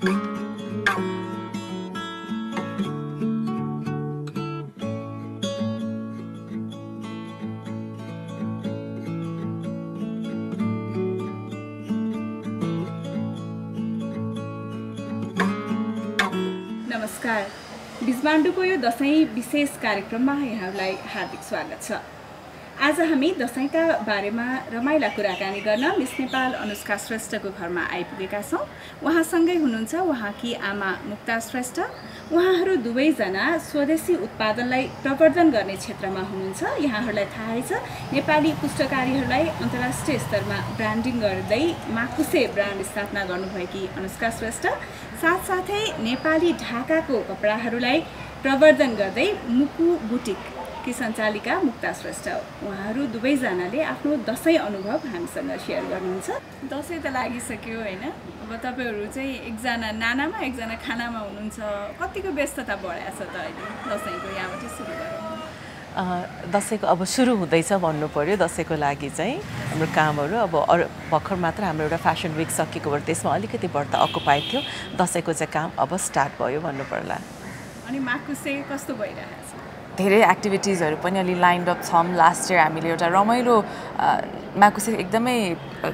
नमस्कार बिजबाण्डुको यो दशैं विशेष कार्यक्रममा यहाँलाई हार्दिक स्वागत छ। आज हामी दशैंका बारेमा रमाइला कुराकानी गर्न मिस नेपाल अनुष्का श्रेष्ठको घरमा आइपुगेका छौं। उहाँसँगै हुनुहुन्छ उहाँकी आमा मुक्ता श्रेष्ठ। उहाँहरू दुवैजना स्वदेशी उत्पादनलाई प्रवर्धन गर्ने क्षेत्रमा हुनुहुन्छ। यहाँहरूलाई थाहै छ नेपाली पुस्तकारीहरूलाई अन्तर्राष्ट्रिय स्तरमा ब्रान्डिङ गर्दै माकुसे ब्रान्ड स्थापना गर्नुभएकी अनुष्का श्रेष्ठ साथसाथै नेपाली ढाकाको कपडाहरूलाई प्रवर्धन गर्दै मुकुबुटिक की सञ्चालिका मुक्ता श्रेष्ठ। उहाँहरू दुवैजनाले आफ्नो दशैं अनुभव हामीसँग शेयर गर्नुहुन्छ। दशैं त लागिसक्यो हैन, अब तपाईहरु चाहिँ एकजना नानामा एकजना खानामा हुनुहुन्छ, कतिको व्यस्तता बढ्या छ त अहिले? दशैंको यहाँबाट सुरु गरौँ। दशैंको अब सुरु हुँदैछ भन्नु पर्यो। दशैंको लागि चाहिँ हाम्रो कामहरु अब भर्खर मात्र हाम्रो एउटा फ्यासन विक सकिएको भएर त्यसमा अलिकति बढ्ता अकुपाइड थियो। दशैंको चाहिँ काम अब स्टार्ट भयो भन्नु पर्ला। अनि माकुसे कस्तो भइरहेछ? धेरै एक्टिभिटिजहरु पनि अलि लाइन्ड अप छम। लास्ट इयर हामीले एउटा रमाइलो माकुसे एकदमै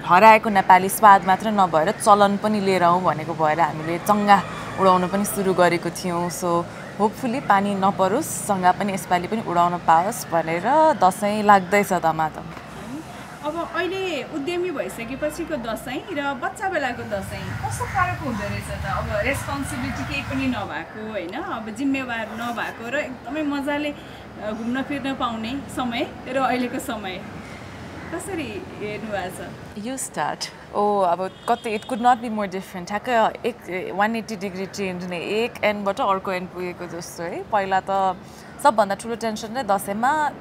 हराएको नेपाली स्वाद मात्र नभएर चलन पनि लिएर आउँ भनेको भएर हामीले चंगा उडाउन पनि सुरु गरेको थियौं। सो होपफुली पानी नपरोस्, चंगा पनि यसपाली पनि उडाउन पाओस् भनेर दशैं लाग्दैछ तमाम। अब अहिले उद्यमी भइसकेपछिको दशैं र बच्चा बेलाको दशैं कस्तो फरक हुँदो रहेछ त? अब रेस्पोन्सिबिलिटी केही पनि नभएको हैन, अब जिम्मेवार नभएको र एकदमै मजाले घुम्न फिर्न पाउने समय र अहिलेको समय कसरी हेर्नु भएको छ? यु स्टार्ट ओ अब कति it could not be more different. ठ्याक्कै 180 डिग्री चेन्ज नै, एक एन्डबाट अर्को एन्ड पुगेको जस्तो है। पहिला त सबभन्दा ठुलो टेन्सन नै दशैंमा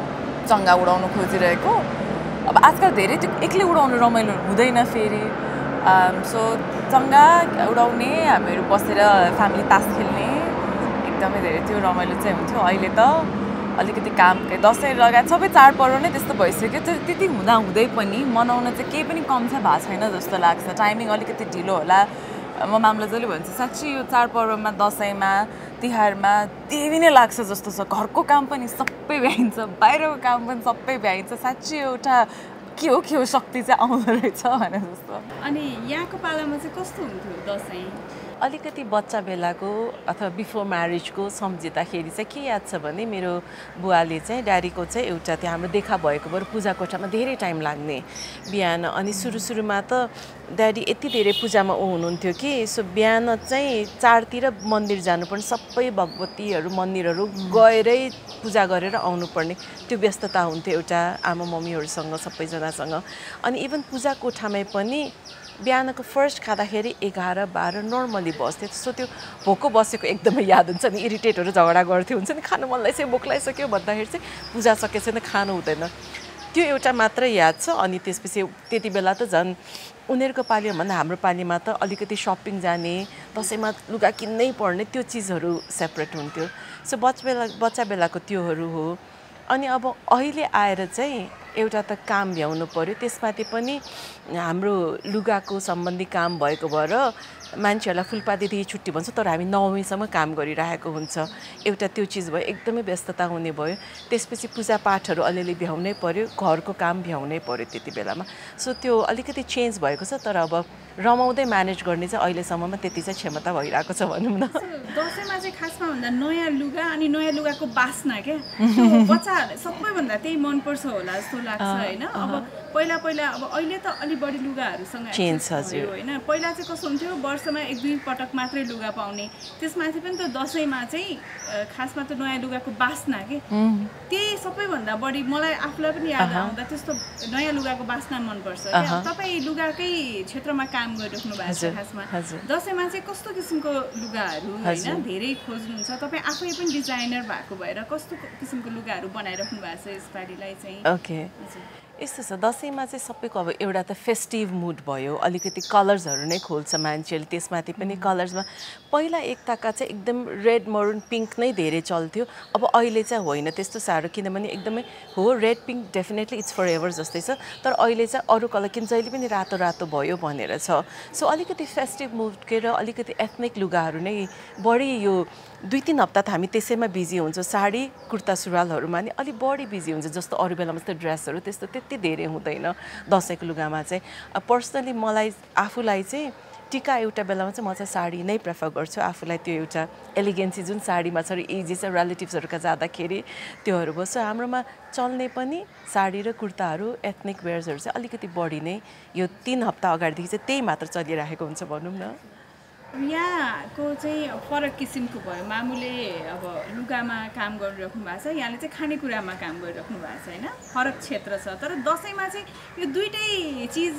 चंगा उडाउन खोजिरहेको। अब आजकल धेरै एक्लै उडाउन रमाइलो हुँदैन फेरि। सो चंगा उडाउने, हामीहरु बसेर फ्यामिली तास खेल्ने, एकदमै धेरै त्यो रमाइलो चाहिँ हुन्थ्यो। अहिले त अलिकति कामकै दशैं लगायत सबै चाडपर्व नै त्यस्तो भइसक्यो। त्यति हुँदा हुँदै पनि मनाउन चाहिँ केही पनि कम चाहिँ भएको छैन जस्तो लाग्छ। टाइमिङ अलिकति ढिलो होला। म मामला जसले भन्छ साँच्ची यो चाडपर्वमा दशैंमा तिहारमा देवी नै लाग्छ जस्तो छ। घरको काम पनि सबै भ्याइन्छ, बाहिरको काम पनि सबै भ्याइन्छ। साँच्ची एउटा के हो शक्ति चाहिँ आउँदो रहेछ भने जस्तो। अनि यहाँको पालामा चाहिँ कस्तो हुन्थ्यो दशैं? अलिकति बच्चा बेलाको अथवा बिफोर म्यारेजको सम्झिँदाखेरि चाहिँ के याद छ भने मेरो बुवाले चाहिँ ड्याडीको चाहिँ एउटा त्यहाँ हाम्रो देखा भएको भएर पूजा कोठामा धेरै टाइम लाग्ने बिहान। अनि सुरुमा त ड्याडी यति धेरै पूजामा हुनुहुन्थ्यो कि सो बिहान चाहिँ 4 तिर मन्दिर जानुपर्ने, सबै भगवतीहरू मन्दिरहरू गएरै पूजा गरेर आउनुपर्ने त्यो व्यस्तता हुन्थ्यो एउटा आमा मम्मीहरूसँग सबैजनासँग। अनि इभन पूजा कोठामै पनि बिहानको फर्स्ट खाँदाखेरि 11-12 नर्मली बस्थ्यो। सो त्यो भोको बसेको एकदमै याद हुन्छ नि, इरिटेटहरू झगडा गर्थ्यो हुन्छ नि, खानु मन लाग्छ भोक लागिसक्यो भन्दाखेरि चाहिँ पूजा सकेछ नि खानु हुँदैन, त्यो एउटा मात्र याद छ। अनि त्यसपछि त्यति बेला त झन् उनीहरूको पालिभन्दा हाम्रो पालिमा त अलिकति शपिङ जाने, दशैंमा लुगा किन्नै पर्ने, त्यो चिजहरू सेपरेट हुन्थ्यो। सो बच्चा बेलाको त्योहरू हो। अनि अब अहिले आएर चाहिँ एउटा त काम भ्याउनु पर्यो, त्यसमाथि पनि हाम्रो लुगाको सम्बन्धी काम भएको भएर मान्छेहरूलाई फुलपातीदेखि छुट्टी भन्छ तर हामी 9 महिनासम्म काम गरिरहेको हुन्छ। एउटा त्यो चिज भयो, एकदमै व्यस्तता हुने भयो। त्यसपछि पूजापाठहरू अलिअलि भ्याउनै पर्यो, घरको काम भ्याउनै पर्यो त्यति बेलामा। सो त्यो अलिकति चेन्ज भएको छ, तर अब रमाउँदै म्यानेज गर्ने चाहिँ अहिलेसम्ममा त्यति चाहिँ क्षमता भइरहेको छ भनौँ न। दशैंमा चाहिँ खासमा भन्दा नयाँ लुगा अनि नयाँ लुगाको बास्ना के बच्चाहरूले सबैभन्दा त्यही मनपर्छ होला जस्तो Okay. Yes, sir. Dasima is a topic of a festive mood boyo. Alikati colors are neck holes a man chill, taste matipani colors. Poila ektakata egdem red, maroon, pink, nay, they reach all to oil is a wine, a test to Sarakinamani egdem, who red, pink, definitely it's forever just this. The oil is a orukalakinza, even rato rato boyo bonera. So alikati festive mood, kera, alikati ethnic lugarune, body you. दुई तीन हप्ता हामी त्यसैमा busy हुन्छौं साडी कुर्ता सुरुवालहरु मानि अलि बढी busy हुन्छ जस्तो अरु बेलामा त ड्रेसहरु त्यस्तो त्यति धेरै हुँदैन दशैको लुगामा चाहिँ पर्सनली मलाई आफुलाई चाहिँ टीका एउटा बेलामा चाहिँ म चाहिँ साडी नै प्रेफर गर्छु आफुलाई त्यो एउटा एलिगेन्सी जुन साडीमा छ र एजेस र रिलेटिभ्सहरुका जाँदाखेरि त्योहरु बस हाम्रोमा चल्ने पनि साडी र कुर्ताहरु एथनिक वेयर्सहरु चाहिँ अलिकति बढी नै यो तीन हप्ता अगाडिदेखि चाहिँ त्यही मात्र चलिरहेको हुन्छ भनौं न Yeah, because for a kissing boy, Mamule Lugama Kamgo Rakumasa, Yanate Kanikurama Kamgo Rakumasa, Horak Chetra Satar, Dosimasi, you do it cheese,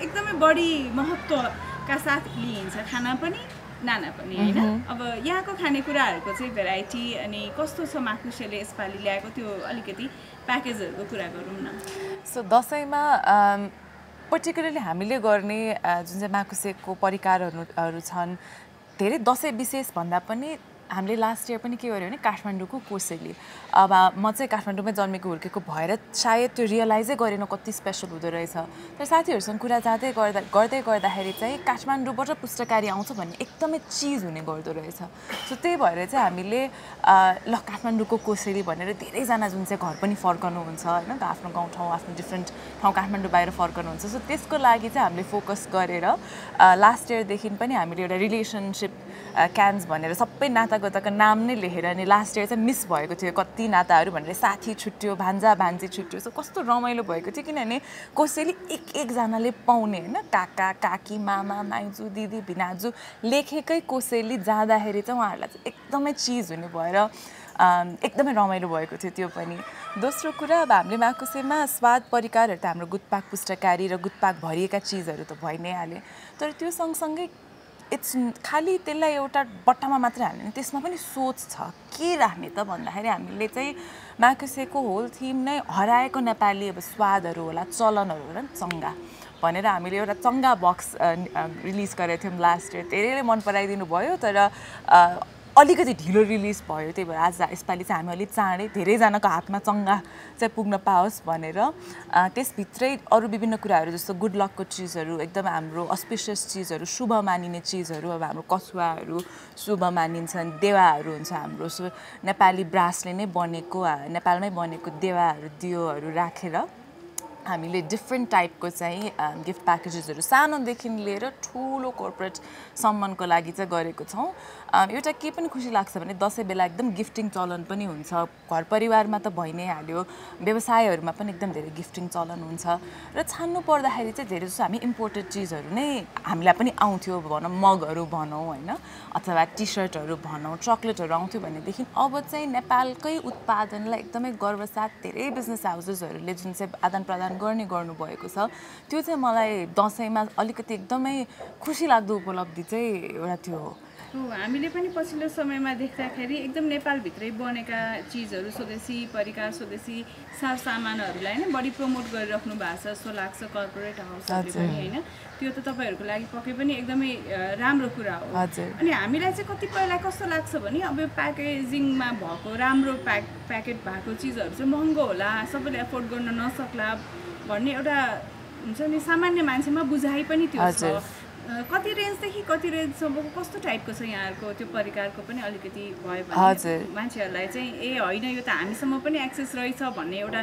examine body, Mahoto, Kasat leans, Hanapani, Nanapani, of a Yako Kanikura, because a variety and a costo so Makushele, Spalilago to Alicati, package Gokuragaruna. So Dosaima, Particularly, हामीले गर्ने जुन चाहिँ माकुसेको परिकारहरुहरु छन् धेरै दशैं विशेष भन्दा पनि हामीले लास्ट इयर पनि के गर्यो भने काठमाडौँको कोसेली अब म चाहिँ काठमाडौँमै जन्मेको हुर्केको भएर शायद त्यो रियलाइजै गरिन कति स्पेशल हुँदो रहेछ तर साथीहरुसँग कुरा गर्दै गर्दाखेरि चाहिँ काठमाडौँबाट पुस्तकारी आउँछ भन्ने एकदमै चीज हुने गर्दो रहेछ सो त्यही भएर चाहिँ हामीले ल काठमाडौँको कोसेली भनेर धेरै जना जुन चाहिँ घर पनि फर्कनु हुन्छ हैन आफ्नो गाउँ ठाउँ आफ्नो डिफरेंट ठाउँ काठमाडौँ बाहिर फर्कनु हुन्छ सो त्यसको लागि चाहिँ हामीले फोकस गरेर लास्ट इयर देखि पनि हामीले एउटा रिलेशनशिप क्यान्स भनेर सबै नाता गतको नाम नै लेखेर अनि लास्ट इयर चाहिँ मिस भएको थियो कति नाताहरु भनेर साथी छुट्यो भान्जा भान्जी छुट्यो सो कस्तो रमाइलो भएको थियो किनभने कसैले एक जनाले पाउने हैन काका काकी मामा माइजू दिदी भिनाजू लेखेकै कसैले जाँदाखेरि चाहिँ उहाँहरुलाई चाहिँ एकदमै चीज हुने भएर एकदमै रमाइलो भएको थियो त्यो पनि दोस्रो कुरा अब हामीले माकुसेमा स्वाद परिकारहरु त हाम्रो गुटपाक पुस्तकारी र गुटपाक भरिएका चीजहरु त भइ नै हाले तर त्यो सँगसँगै It's खाली तेला एउटा बट्टामा मात्र हाल्ने त्यसमा पनि सोच छ के राख्ने त भन्दाखेरि हामीले चाहिँ माकुसेको होल थीम नै हराएको नेपाली अब स्वादहरु होला चलनहरु होला चंगा भनेर हामीले एउटा चंगा बक्स रिलिज गरेको थियौं लास्ट इयर धेरैले मन पराइदिनु भयो तर अलिकति ढिलो रिलिज भयो त्यही भएर आज यसपाली चाहिँ हामी अलि चाँडै धेरै जनाको हातमा चंगा चाहिँ पुग्न पाओस् भनेर त्यस भित्रै अरु विभिन्न कुराहरु जस्तो गुड लक को चीजहरु एकदम हाम्रो अस्पिशियस चीजहरु शुभ मानिने चीजहरु अब हाम्रो कसुवाहरु शुभ मानिन्छन् देवाहरु हुन्छ हाम्रो नेपाली ब्रासले नै बनेको नेपालमै बनेको देवाहरु दियोहरु राखेर हामीले डिफरेंट टाइप को चाहिँ गिफ्ट प्याकेजेसहरु सानो देखिन लिएर ठूलो कर्पोरेट सम्मानको लागि चाहिँ गरेको छौं एउटा के पनि खुसी लाग्छ भने दशैं बेला एकदम गिफ्टिङ चलन पनि हुन्छ घर परिवारमा त भइ नै हाल्यो व्यवसायहरुमा पनि एकदम धेरै गिफ्टिङ चलन हुन्छ र छान्नु पर्दाखेरि चाहिँ धेरै जसो हामी इम्पोर्टेड चीजहरु नै हामीलाई पनि आउँथ्यो भनौं मगहरु भनौं हैन अथवा टी-शर्टहरु भनौं चकलेटहरु आउँथ्यो भने देखिन अब चाहिँ नेपालकै उत्पादनलाई एकदमै गर्वसाथ धेरै बिजनेस हाउसेसहरुले जुन चाहिँ आदान प्रदान गर्ने गर्नु भएको छ त्यो चाहिँ मलाई दशैंमा अलिकति एकदमै खुसी लाग्दो उपलब्धि चाहिँ एउटा त्यो हो हामीले पनि पछिल्लो समयमा देख्दाखेरि एकदम नेपाल भित्रै बनेका चीजहरु स्वदेशी परिकार स्वदेशी सरसामानहरुलाई हैन बढी प्रमोट गरिराख्नु भएको छ सो लाग्छ कर्पोरेट हाउसहरुले पनि हैन त्यो त तपाईहरुको लागि पक्कै पनि एकदमै राम्रो कुरा हो अनि हामीलाई चाहिँ कति पहिला कस्तो लाग्छ भने अब यो प्याकेजिङमा भएको राम्रो प्याकेट भएको चीजहरु चाहिँ महँगो होला सबैले अफोर्ड गर्न नसक्ला भन्ने एउटा हुन्छ नि सामान्य मान्छेमा बुझाइ पनि त्यो छ कति रेन्ज देखि कति रेन्ज सम्मको कस्तो टाइपको छ यहाँहरुको त्यो परिकारको पनि अलिकति भयो भने मान्छेहरुलाई चाहिँ ए हैन यो त हामीसम्म पनि एक्सेस रहेछ भन्ने एउटा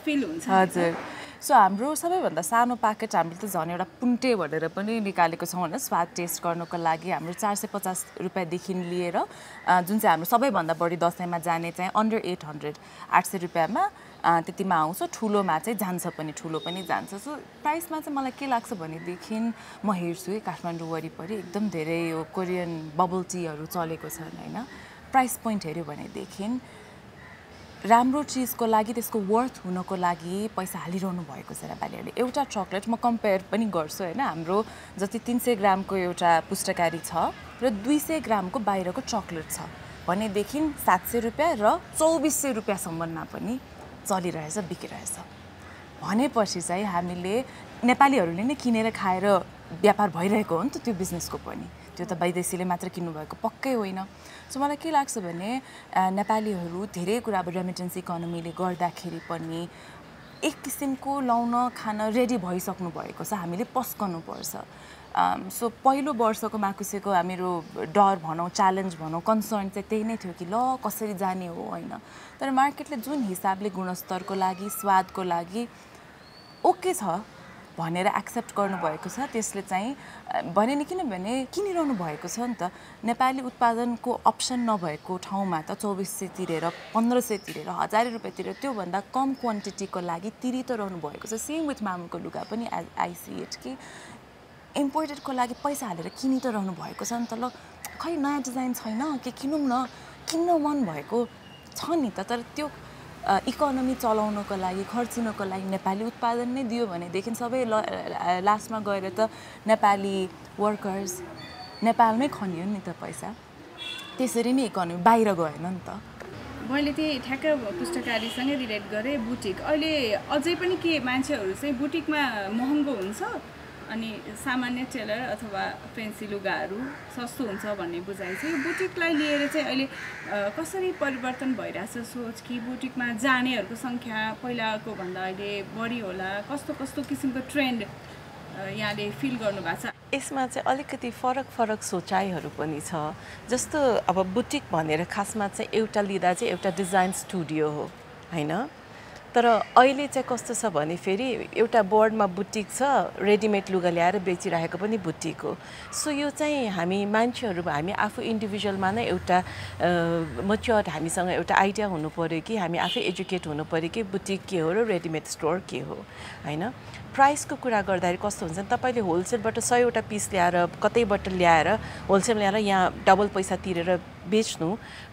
फिल हुन्छ हजुर सो हाम्रो सबैभन्दा सानो प्याकेट हामीले त झन् एउटा पुन्टे भनेर पनि निकालेको छौं हैन स्वाद टेस्ट गर्नको लागि हाम्रो 450 रुपैयाँ देखि लिएर जुन चाहिँ हाम्रो सबैभन्दा बढी दशैंमा जाने चाहिँ अन्डर 800 800 रुपैयाँमा त्यति मा आउँछ ठूलो मा चाहिँ जान्छ पनि ठूलो पनि जान्छ सो प्राइस मा चाहिँ मलाई के लाग्छ भने देखिन म हेर्छु है काठमाडौँ वरिपरि एकदम धेरै यो कोरियन बबल टीहरु चलेको छन् हैन प्राइस पोइन्ट हेर्यो भने देखिन राम्रो चीजको लागि त्यसको वर्थ हुनको लागि पैसा हालिरहनु भएको छ राबालेले एउटा चकलेट म कम्पेयर पनि गर्छु हैन हाम्रो जति 300 ग्रामको एउटा पुस्तकारी छ र 200 ग्रामको बाहिरको चकलेट छ भने देखिन 700 रुपैयाँ र 2400 रुपैयाँ सम्ममा पनि चलिरहेछ बिकिरहेछ भनेपछि चाहिँ हामीले नेपालीहरुले नै किनेर खाएर व्यापार भइरहेको हो नि त त्यो बिजनेसको पनि त्यो त विदेशीले मात्र किन्नु भएको पक्कै होइन सो मलाई के लाग्छ भने नेपालीहरु धेरै कुरा अब रेमिटेन्स इकोनोमीले गर्दाखेरि पनि एक किसिमको लाउन खान रेडी भइसक्नु भएको छ हामीले पस्कनु पर्छ सो पहिलो वर्षको माकुसेको हाम्रो डर भनौं च्यालेन्ज भनौं कन्सर्न चाहिँ त्यही नै थियो कि ल कसरी जाने हो हैन तर मार्केटले जुन हिसाबले गुणस्तरको लागि स्वादको लागि ओके छ भनेर एक्सेप्ट गर्नु भएको छ त्यसले चाहिँ भने नि किनभने किनिरहनु भएको छ नि त नेपाली उत्पादनको अप्सन नभएको ठाउँमा त 2400 तिरेर 1500 तिरेर 1000 रुपैयाँ तिरेर त्यो भन्दा कम क्वान्टिटीको लागि तिरि त रहनु भएको छ सेम विथ मामुको लुगा पनि आई सी इट कि इम्पोर्टेड को लागि पैसा हालेर किनि त रहनु भएको छ नि त ल खै नयाँ डिजाइन छैन के किनौं न किन्न मन भएको छ नि त तर त्यो इकोनोमी चलाउनको लागि खर्चिनको लागि नेपाली उत्पादन नै दियो भने देखिन सबै लास्टमा गएर त नेपाली वर्कर्स नेपालमै खनियो नि त पैसा त्यसरी नै इकोनोमी बाहिर गएन नि त मैले त्यही ठ्याक्क पुस्तकारी सँगै रिलेट गरे बुटिक अहिले अझै पनि के मान्छेहरु चाहिँ बुटिकमा महँगो हुन्छ अनि सामान्य टेलर अथवा फेन्सी लुगाहरु सस्तो हुन्छ भन्ने बुझाइ छ यो बुटिकलाई लिएर चाहिँ अहिले कसरी परिवर्तन भइराछ सोच कि बुटिकमा जानेहरुको संख्या पहिलाको भन्दा अहिले बढी होला कस्तो कस्तो किसिमको ट्रेन्ड यहाँले फिल गर्नु भएको छ यसमा चाहिँ अलिकति फरक फरक सोचाइहरु पनि छ जस्तो अब बुटिक भनेर खासमा चाहिँ एउटा लिदा चाहिँ एउटा डिजाइन स्टुडियो हो हैन तर अहिले चाहिँ कस्तो छ भने फेरि एउटा बोर्डमा बुटिक छ रेडीमेड लुगा ल्याएर बेचिरहेको पनि बुटिक हो सो यो चाहिँ हामी मान्छेहरु हामी आफु इन्डिभिजुअलमा नै एउटा मच्योर हामीसँग एउटा आइडिया हुनु पर्यो कि हामी आफै एजुकेट हुनु पर्यो कि बुटिक के हो र रेडीमेड स्टोर के हो हैन प्राइसको कुरा गर्दाखेरि कस्तो हुन्छ तपाईले होलसेलबाट 100 वटा पीस ल्याएर कतैबाट ल्याएर होलसेल ल्याएर यहाँ डबल पैसा तिरेर बेच्नु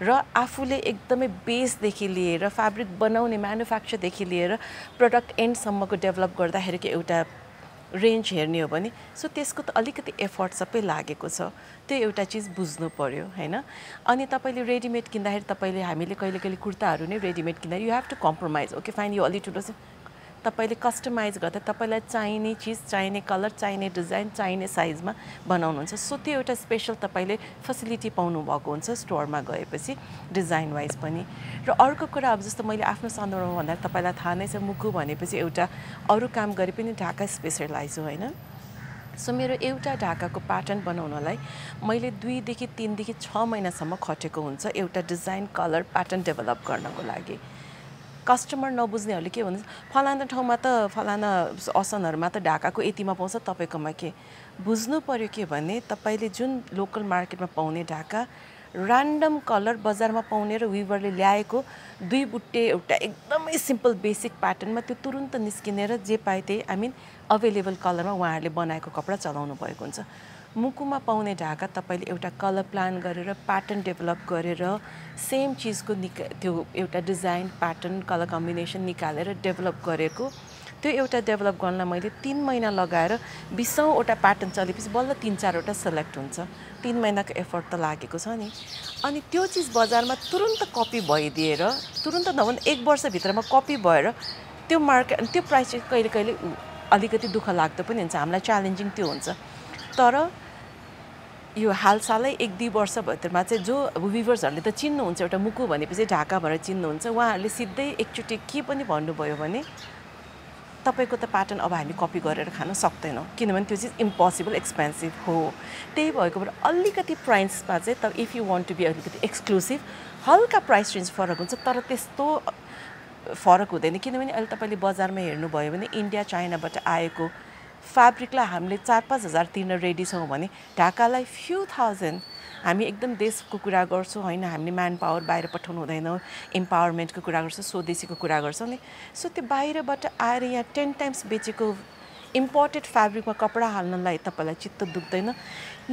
र आफुले एकदमै बेस देखि लिएर फ्याब्रिक बनाउने म्यानुफ्याक्चर देखि लिएर प्रोडक्ट एन्ड सम्मको डेभलप गर्दाखेरि के एउटा रेन्ज हेर्ने हो भने सो त्यसको त अलिकति एफर्ट सबै लागेको छ त्यो एउटा चीज बुझ्नु पर्यो हैन अनि तपाईले रेडीमेड किन्दाखेरि तपाईले हामीले कहिलेकाहीँ कुर्ताहरु नै रेडीमेड किन्दा you have to compromise okay fine यो अलि ठुलो छ तपाईले कस्टमाइज गर्दा तपाईलाई चाहिने चीज चाहिने कलर चाहिने डिजाइन चाहिने साइजमा बनाउनुहुन्छ सो त्यो एउटा स्पेशल तपाईले फ्यासिलिटी पाउनु भएको हुन्छ स्टोरमा गएपछि डिजाइन वाइज पनि र अर्को कुरा अब जस्तो मैले आफ्नो सन्दर्भमा भन्दा तपाईलाई थाहा नै छ मुकु भनेपछि एउटा अरु काम गरे पनि ढाका स्पेशलाइज हो हैन सो मेरो एउटा ढाकाको प्याटर्न बनाउनलाई मैले 2 देखि 3 देखि 6 महिनासम्म खटेको हुन्छ एउटा डिजाइन कलर प्याटर्न डेभलप गर्नको लागि कस्टमर नबुझ्नेहरुले के भन्छ फलाना ठाउँमा त फलाना असनहरुमा त ढाकाको यतिमा पाउँछ तपाईकोमा के बुझ्नु पर्यो के भने तपाईले जुन लोकल मार्केटमा पाउने ढाका र्यान्डम कलर बजारमा पाउने र वीवरले ल्याएको दुई बुट्टे एउटा एकदमै सिम्पल बेसिक प्याटर्नमा त्यो तुरुन्त निस्किनेर जे पाए त्यही आई मिन अवेलेबल कलरमा उहाँहरुले बनाएको कपडा चलाउनु भएको हुन्छ मुकुमा पाउने ढाका तपाईले एउटा कलर प्लान गरेर प्याटर्न डेभलप गरेर सेम चीजको त्यो एउटा डिजाइन प्याटर्न कलर कम्बिनेसन निकालेर डेभलप गरेको त्यो एउटा डेभलप गर्न मैले 3 महिना लगाएर 20 वटा प्याटर्न चलेपछि बल्ल 3-4 वटा सिलेक्ट हुन्छ 3 महिनाको एफर्ट त लागेको छ नि अनि त्यो चीज बजारमा तुरुन्त कपी भइदिएर तुरुन्त नभन 1 वर्ष भित्रमा कपी भएर त्यो मार्केट त्यो प्राइस कहिलेकाहीँ अलिकति दुःख लाग्दो पनि हुन्छ हामीलाई च्यालेन्जिङ त्यो हुन्छ तर यो हालसालै 1-2 वर्ष भित्रमा चाहिँ जो व्यूवर्सहरुले त चिन्नुहुन्छ एउटा मुकु भनेपछि ढाका भनेर चिन्नुहुन्छ उहाँहरुले सिधै एकचोटी के पनि भन्नुभयो भने तपाईको त प्याटर्न अब हामी कपी गरेर खान सक्दैनौ किनभने त्यो चाहिँ इम्पोसिबल एक्सपेन्सिभ हो त्यही भएको भएर अलिकति प्राइसमा चाहिँ त if you want to be अलिकति एक्सक्लुसिभ हल्का प्राइस रेन्ज फरक हुन्छ तर त्यस्तो फरक हुँदैन किनभने अहिले तपाईले बजारमा हेर्नु भयो भने इन्डिया चाइनाबाट आएको फ्याब्रिकलाई हामीले 4-5 हजार तिर्न रेडी छौं भने ढाकालाई फ्यु थाउजन्ड हामी एकदम देशको कुरा गर्छौं हैन हामीले म्यान पावर बाहिर पठाउनु हुँदैन एम्पावरमेन्टको कुरा गर्छौं स्वदेशीको कुरा गर्छौं नि सो त्यो बाहिरबाट आएर यहाँ 10 टाइम्स बेचेको imported fabric ma kapda halnalai tapailai chitta dukdaina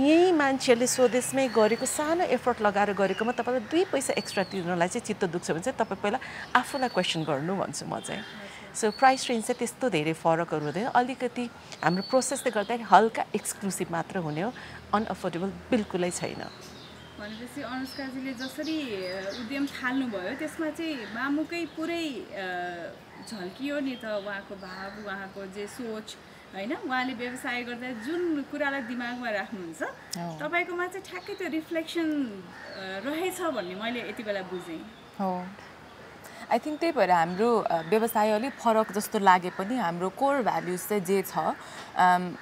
yahi manchele swodeshmai gareko sano effort lagaएर gareko ma tapailai 2 paisa extra tinalai chai chitta dukcha bhancha tapai पहिला आफुलाई क्वेशन गर्नु भन्छु म चाहिँ सो प्राइस रेन्ज चाहिँ त्यस्तो धेरै फरक हुँदैन अलिकति हाम्रो प्रोसेसले गर्दा हल्का एक्सक्लुसिभ मात्र हुने हो अनअफोर्डेबल बिल्कुलै छैन भनेपछि अनुष्का जीले जसरी उद्यम थाल्नु भयो त्यसमा चाहिँ मामुकै पुरै झल्कियो नि त वहाको भाव वहाको जे सोच हैन उहाँले व्यवसाय गर्दा जुन कुरालाई दिमागमा राख्नुहुन्छ तपाईकोमा चाहिँ ठ्याक्कै त्यो रिफ्लेक्सन रहेछ भन्ने मैले यतिबेला बुझे हो I think त्यही भएर हाम्रो व्यवसाय अलि फरक जस्तो लागे पनि हाम्रो कोर भ्याल्युज चाहिँ जे छ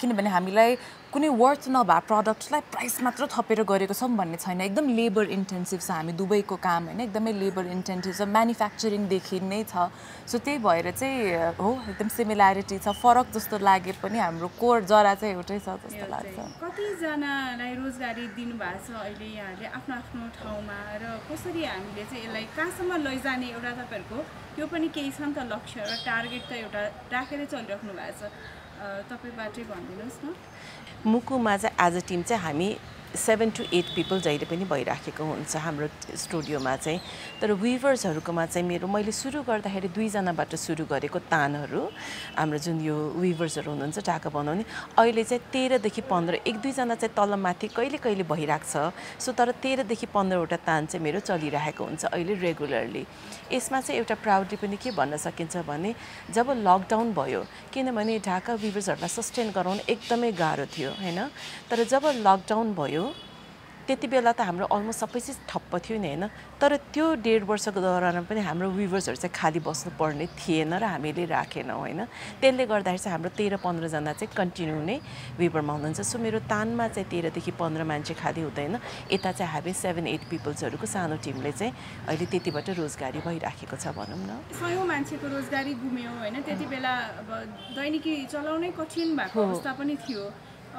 किनभने हामीलाई कुनै वर्थ नभए प्रोडक्टलाई प्राइस मात्र थपेर गरेको छम भन्ने छैन एकदम लेबर इन्टेन्सिभ छ हामी दुबईको काम हैन एकदमै लेबर इन्टेन्सिभ छ म्यानुफ्याक्चरिङ देखि नै छ सो त्यही भएर चाहिँ हो एकदम सिमिल्यारिटी छ फरक जस्तो लागे पनि हाम्रो कोर जरा चाहिँ एउटै छ जस्तो लाग्छ कति जनालाई रोजगारी दिनु भएको छ अहिले यहाँले आफ्नो आफ्नो ठाउँमा र कसरी हामीले चाहिँ यसलाई कहाँसम्म लैजाने एउटा तपाईहरुको यो पनि केही छ नि त लक्ष्य र टार्गेट त एउटा राखेर चलिराख्नु भएको छ तपाईबाट भन्दिनुस् न मुकुमा चाहिँ एज अ टिम चाहिँ हामी 7 to 8 people जहिले पनि भइराखेको हुन्छ हाम्रो स्टुडियोमा चाहिँ तर वीवर्सहरुकोमा चाहिँ मैले सुरु गर्दाखेरि 2 जनाबाट सुरु गरेको तानहरु हाम्रो जुन यो वीवर्सहरु हुनुहुन्छ टाका बनाउने अहिले चाहिँ 13 देखि 15 एक दुई जना चाहिँ तल माथि कहिले कहिले भइराख्छ सो तर 13 देखि 15 वटा तान चाहिँ मेरो चलिरहेको हुन्छ अहिले रेगुलरली यसमा चाहिँ एउटा प्राउडली पनि के भन्न सकिन्छ भने जब लकडाउन भयो किनभने ढाका वीवर्सहरुलाई सस्टेन गराउन एकदमै गाह्रो थियो हैन तर जब लकडाउन भयो त्यतिबेला त हाम्रो अलमोस्ट सबै चीज ठप्प थियो नि हैन तर त्यो 1.5 वर्षको दौरानमा पनि हाम्रो व्यूवर्सहरु चाहिँ खाली बस्नु पर्ने थिएन र हामीले राखेनौ हैन त्यसले गर्दाखेरि चाहिँ हाम्रो 13-15 जना चाहिँ कन्टिन्यू नै व्यूवरमा हुनुहुन्छ सो मेरो तानमा चाहिँ 13 देखि 15 मान्छे खाली हुँदैन एता चाहिँ हामी 7-8 पीपल्सहरुको सानो टिमले चाहिँ अहिले त्यतिबाट रोजगारी भइराखेको छ भनौं न सयौं मान्छेको रोजगारी गुम्यो हैन त्यतिबेला अब दैनिकी चलाउनै कठिन भएको अवस्था पनि थियो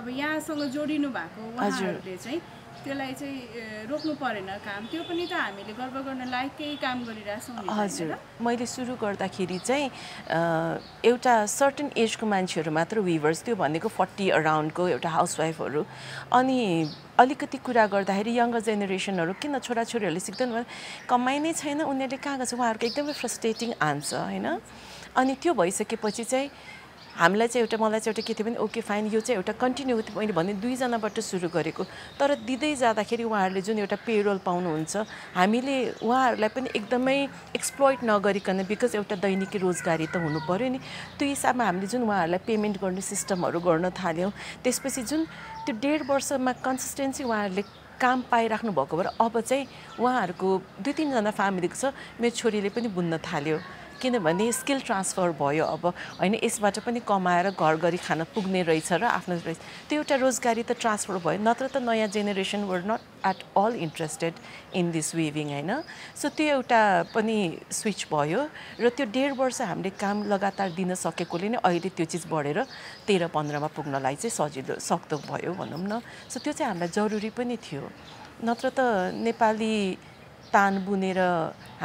अब यहाँसँग जोडिनु भएको उहाँहरुले चाहिँ त्यसलाई चाहिँ रोक्नु परेन काम त्यो पनि त हामीले गर्व गर्न लायक केही काम गरिराछौं नि हजुर मैले सुरु गर्दाखेरि चाहिँ एउटा सर्टेन एजको मान्छेहरु मात्र व्यूवर्स थियो भनेको 40 अराउन्डको एउटा हाउसवाइफहरु अनि अलिकति कुरा गर्दाखेरि यंगर जेनेरेसनहरु किन छोराछोरीहरुले सिक्दैन कमाइ नै छैन उनीहरुले कहाँ गछ उहाँहरुको एकदमै फ्रस्ट्रेटिङ आन्सर हैन अनि त्यो भइसकेपछि चाहिँ हामीलाई चाहिँ एउटा मलाई चाहिँ एउटा के थियो भने ओके फाइन यो चाहिँ एउटा कन्टिन्यू मैले भने दुई जनाबाट सुरु गरेको तर दिदै जादाखेरि उहाँहरुले जुन एउटा पेरोल पाउनु हुन्छ हामीले उहाँहरुलाई पनि एकदमै एक्सप्लोइट नगरिकन बिकज एउटा दैनिकी रोजगारी त हुनु पर्यो नि त्यो हिसाबमा हामीले जुन उहाँहरुलाई पेमेन्ट गर्ने सिस्टमहरु गर्न थाल्यौ त्यसपछि जुन त्यो 1.5 वर्षमा कन्सिस्टेन्सी उहाँहरुले काम पाइराख्नु भएको भएर अब चाहिँ उहाँहरुको 2-3 जना फ्यामिलीको छ मेरो छोरीले पनि बुन्न थाल्यो किनभने स्किल ट्रान्सफर भयो अब हैन यसबाट पनि कमाएर घरघरी खान पुग्ने रहेछ र आफ्नो रहेछ त्यो एउटा रोजगारी त ट्रान्सफर भयो नत्र त नयाँ generation were not at all interested in this weaving हैन सो त्यो एउटा पनि स्विच भयो र त्यो 1.5 वर्ष हामीले काम लगातार दिन सकेकोले नै अहिले त्यो चीज बढेर 13-15 मा पुग्नलाई चाहिँ सजिलो सक्दो भयो भनौं न सो त्यो चाहिँ हामीलाई जरुरी पनि थियो नत्र त नेपाली तान बुनेर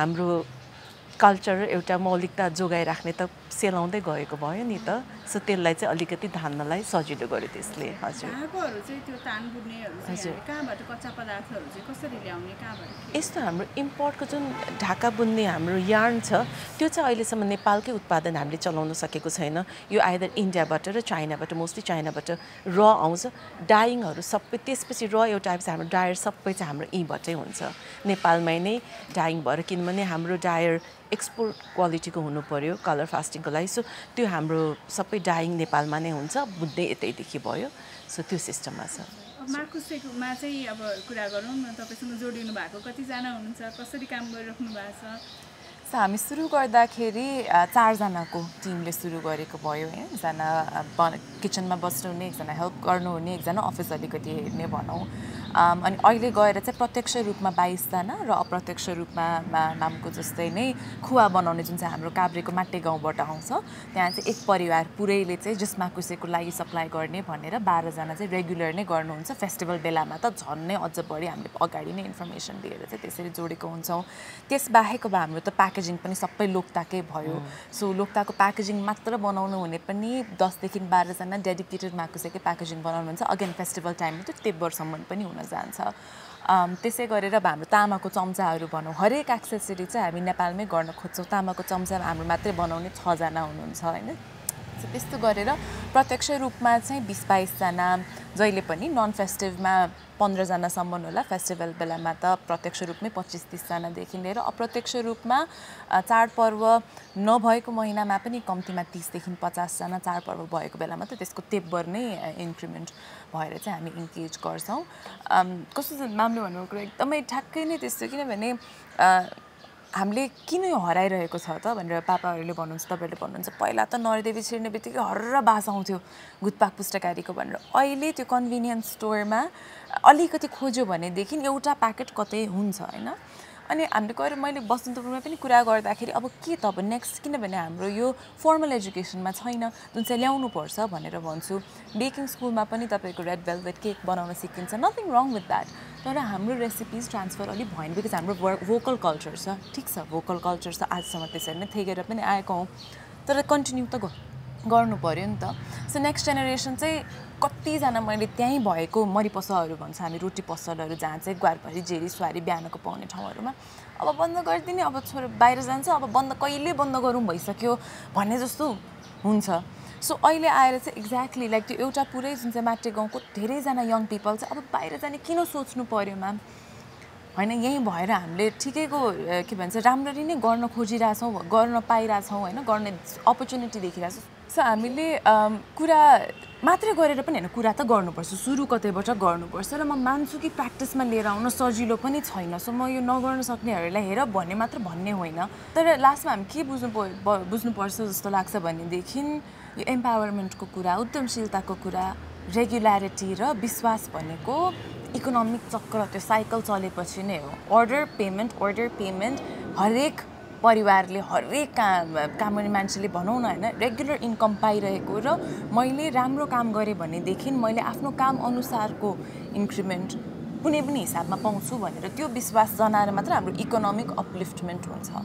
हाम्रो कल्चर एउटा मौलिकता जोगाइ राख्ने त सेलाउँदै गएको भयो नि त सो त्यसलाई चाहिँ अलिकति धान्नलाई सजिलो गर्यो त्यसले हजुर यहाँकोहरु चाहिँ त्यो तान बुन्नेहरु चाहिँ कहाँबाट कच्चा पदार्थहरु चाहिँ कसरी ल्याउने कहाँबाट यस्तो हाम्रो इम्पोर्टको जुन ढाका बुन्ने हाम्रो यार्न छ त्यो चाहिँ अहिले सम्म नेपालकै उत्पादन हामीले चलाउन सकेको छैन यो आइदर इन्डियाबाट र चाइनाबाट मोस्टली चाइनाबाट र आउँछ डाइङहरु सबै त्यसपछि र एउटा टाइप हाम्रो डायर सबै चाहिँ हाम्रो यहीँबाटै हुन्छ नेपालमै नै डाइङ भएर किनभने हाम्रो डायर एक्सपोर्ट क्वालिटीको हुनु पर्यो कलर फास्टिङको लागि सो त्यो हाम्रो सबै डाइङ नेपालमा नै हुन्छ बुद्धै यतैदेखि भयो सो त्यो सिस्टममा छ अब माकुसेमा चाहिँ अब कुरा गरौँ न तपाईसँग जोडिनु भएको कति जना हुनुहुन्छ कसरी काम गरिराख्नु भएको छ हामी सुरु गर्दाखेरि 4 जनाको टिमले सुरु गरेको भयो हैन जना किचनमा बस्नुहुने एकजना हेल्प गर्नुहुने एकजना अफिस अलिकति हेर्ने भनौं अनि अहिले गएर चाहिँ प्रत्यक्ष रूपमा 22 जना र अप्रत्यक्ष रूपमा नामको जस्तै नै खुवा बनाउने जुन चाहिँ हाम्रो काभ्रेको माटे गाउँबाट आउँछ त्यहाँ चाहिँ एक परिवार पुरैले चाहिँ जसमा कुसेको लागि सप्लाई गर्ने भनेर 12 जना चाहिँ रेगुलर नै गर्नुहुन्छ फेस्टिभल बेलामा त झन् नै अझ बढी हामीले अगाडि नै इन्फर्मेसन दिएर चाहिँ त्यसरी जोडेको हुन्छौ त्यस बाहेक अब हाम्रो त प्याकेजिङ पनि सबै लोकताकै भयो सो लोकताको प्याकेजिङ मात्र बनाउनु हुने पनि 10 देखि 12 जना डेडिकेटेड माकुसेकै प्याकेजिङ बनाउनुहुन्छ अगेन फेस्टिभल टाइममा त टेबल सम्म पनि हुन जान्छ त्यसै गरेर अब हाम्रो तामाको चम्चाहरु बनाउ हरेक एक्सेसरी चाहिँ हामी नेपालमै गर्न खोज्छौ तामाको चम्चा हाम्रो मात्रै बनाउने 6 जना हुनुहुन्छ हैन त्यस्तो गरेर प्रत्यक्ष रूपमा चाहिँ 20-22 जना जहिले पनि नन फेस्टिभमा 15 जना सम्म होला फेस्टिभल बेलामा त प्रत्यक्ष रूपमै 25-30 जना देखि लिएर अप्रत्यक्ष रूपमा चाडपर्व नभएको महिनामा पनि कम्तिमा 30 देखि 50 जना चाडपर्व भएको बेलामा त त्यसको तेब्बर नै इन्क्रिमेन्ट भएर चाहिँ हामी एंगेज गर्छौं कस्तो मामले भन्नु कुरा एकदमै ठ्याक्कै नै त्यस्तो किनभने हामीले किन यो हराइरहेको छ त भनेर पापाहरुले भन्नुहुन्छ तपाईहरुले भन्नुहुन्छ पहिला त नरदेवी छिर्नेबित्तिकै हरर बास आउँथ्यो गुदपाक पुस्तकारीको भनेर अहिले त्यो कन्भिनियन्स स्टोरमा अलिकति खोज्यो भने देखिन एउटा प्याकेट कतै हुन्छ हैन अनि हामीले गएर मैले बसन्तपुरमा पनि कुरा गर्दाखेरि अब के त अब नेक्स्ट किनभने हाम्रो यो फर्मल एजुकेसनमा छैन जुन चाहिँ ल्याउनु पर्छ भनेर भन्छु बेकिङ स्कुलमा पनि तपाईको रेड भेलभेट केक बनाउन सिकिन्छ नथिङ रङ विथ दैट तर हाम्रो रेसिपिज ट्रान्सफर अलि भएन बिकज हाम्रो भोकल कल्चर छ ठीक छ भोकल कल्चर छ आजसम्म त्यसरी नै थेगेर पनि आएको हो तर कन्टिन्यू त गर्नु पर्यो नि त सो नेक्स्ट जेनेरेसन चाहिँ कति जना मैले त्यही भएको मरिपसलहरु भन्छ हामी रोटी पसलहरु जहाँ चाहिँ ग्वारभरि जेरी स्वारी ब्यानको पाउने ठाउँहरुमा अब बन्द गर्दिने अब छोरा बाहिर जान्छ अब बन्द कहिले बन्द गरौँ भइसक्यो भन्ने जस्तो हुन्छ सो अहिले आएर चाहिँ एक्ज्याक्टली लाइक त्यो एउटा पुरै जुन चाहिँ माटे गाउँको धेरै जना यङ पीपल चाहिँ अब बाहिर जाने किन सोच्नु पर्यो म्याम हैन यही भएर हामीले ठिकैको के भन्छ राम्ररी नै गर्न खोजिरा छौ गर्न पाइरा छौ हैन गर्ने अपर्चुनिटी देखिरा छौ सो हामीले कुरा मात्र गरेर पनि हैन कुरा त गर्नुपर्छ सुरु कतैबाट गर्नुपर्छ र म मान्छु कि प्र्याक्टिसमा लिएर आउन सजिलो पनि छैन सो म यो नगर्न सक्नेहरुलाई हेर भन्ने मात्र भन्ने होइन तर लास्टमा हामी के बुझ्नुपर्छ जस्तो लाग्छ भनेदेखि यो एम्पावरमेन्टको कुरा उद्यमशीलताको कुरा रेगुल्यारिटी र विश्वास भनेको इकोनोमिक चक्र त्यो साइकल चलेपछि नै हो अर्डर पेमेन्ट हरेक परिवारले हरेक काम गर्ने मान्छेले भनौं न हैन रेगुलर इन्कम पाइरहेको र मैले राम्रो काम गरे भने देखिन मैले आफ्नो काम अनुसारको इन्क्रिमेन्ट कुनै पनि हिसाबमा पाउँछु भनेर त्यो विश्वास जनाएर मात्र हाम्रो इकोनोमिक अपलिफ्टमेन्ट हुन्छ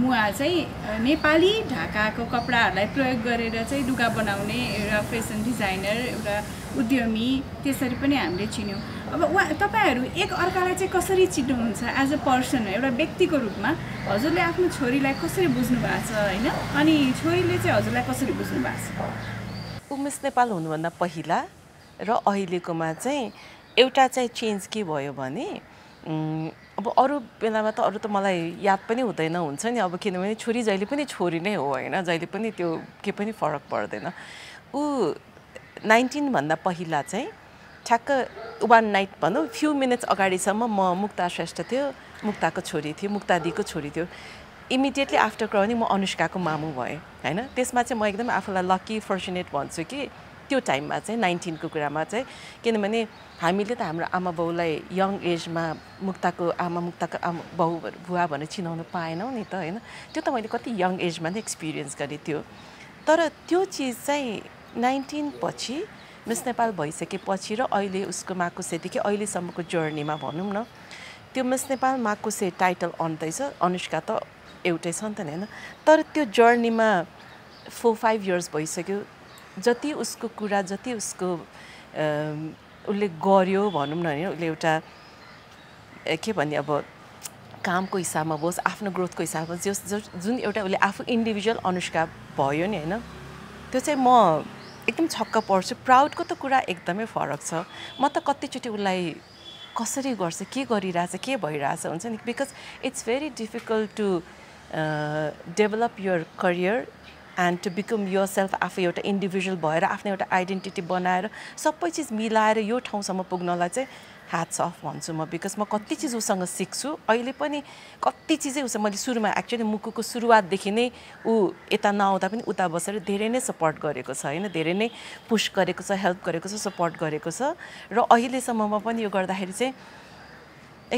मुआ चाहिँ नेपाली ढाकाको कपडाहरूलाई प्रयोग गरेर चाहिँ लुगा बनाउने एउटा फेसन डिजाइनर एउटा उद्यमी त्यसरी पनि हामीले चिन्यौँ अब तपाईहरु एक अर्कालाई चाहिँ कसरी चिन्नुहुन्छ एज अ पर्सन एउटा व्यक्तिको रूपमा हजुरले आफ्नो छोरीलाई कसरी बुझ्नु भएको छ हैन अनि छोरीले चाहिँ हजुरलाई कसरी बुझ्नु भएको छ उमिस नेपाल हुनुभन्दा पहिला र अहिलेकोमा चाहिँ एउटा चाहिँ चेन्ज के भयो भने अब अरु बेलामा त अरु त मलाई याद पनि हुँदैन हुन्छ नि अब किनभने छोरी जहिले पनि छोरी नै हो हैन जहिले पनि त्यो के पनि फरक पर्दैन उ 19 भन्दा पहिला चाहिँ ठ्याक्क वान नाइट भनौं फ्यु मिनेट्स अगाडिसम्म म मुक्ता श्रेष्ठ थियो मुक्ताको छोरी थियो मुक्ता दिदीको छोरी थियो इमिडिएटली आफ्टर क्राउनिङ म अनुष्काको मामु भए हैन त्यसमा चाहिँ म एकदम आफुलाई लकी फर्चुनेट भन्छु कि त्यो टाइममा चाहिँ 19 को कुरामा चाहिँ किनभने हामीले त हाम्रो आमा बाउलाई यङ एजमा मुक्ताको आमा बाउ बुवा भनेर चिनाउन पाएनौं नि त हैन त्यो त मैले कति यङ एजमा नै एक्सपीरियन्स गरे त्यो तर त्यो चीज चाहिँ 19 पछि मिस नेपाल भइसकेपछि र अहिले उसको माकुसेदेखि अहिलेसम्मको जर्नीमा भनौं न त्यो मिस नेपाल माकुसे टाइटल अन्तै छ अनुष्का त एउटै छ नि त हैन तर त्यो जर्नीमा 4-5 इयर्स भइसक्यो जति उसको कुरा जति उसको उले गर्यो भनौं न हैन उले एउटा के भन्ने अब कामको हिसाबमा होस् आफ्नो ग्रोथको हिसाबमा जुन एउटा उले आफू इन्डिभिजुअल अनुष्का भयो नि हैन त्यो चाहिँ म एकदम छक्क पर्छु प्राउडको त कुरा एकदमै फरक छ म त कति चोटी उलाई कसरी गर्छ के गरिराछ के भइराछ हुन्छ नि because it's very difficult to develop your career and to become yourself आफै एउटा individual भएर आफ्नो एउटा आइडेन्टिटी बनाएर सबै चीज मिलाएर यो ठाउँसम्म पुग्नलाई चाहिँ hats off भन्छु म because म कति चीज उसँग सिक्छु अहिले पनि कति चीजै उसँग मैले सुरुमा एक्चुअली मुकुको सुरुवात देखि नै उ एता नआउँदा पनि उता बसेर धेरै नै सपोर्ट गरेको छ हैन धेरै नै पुश गरेको छ हेल्प गरेको छ सपोर्ट गरेको छ र अहिले सम्ममा पनि यो गर्दाखेरि चाहिँ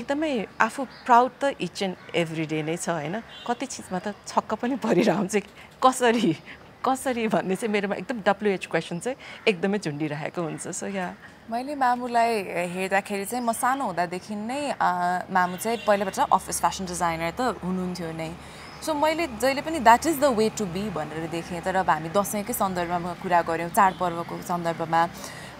एकदमै आफु प्राउड त each and every day नै छ हैन कति चीजमा त छक्क पनि परिराउँछ कसरी कसरी भन्ने चाहिँ मेरोमा एकदम WH क्वेशन चाहिँ एकदमै झुन्डिरहेको हुन्छ सो या मैले मामुलाई हेर्दाखेरि चाहिँ म सानो हुँदा देखि नै मामु चाहिँ पहिलेबाट अफिस फ्यासन डिजाइनर त हुनुहुन्थ्यो नै सो मैले जहिले पनि that is the way to be भनेर देखेँ तर अब हामी दशैंकै सन्दर्भमा कुरा गर्यौं चाडपर्वको सन्दर्भमा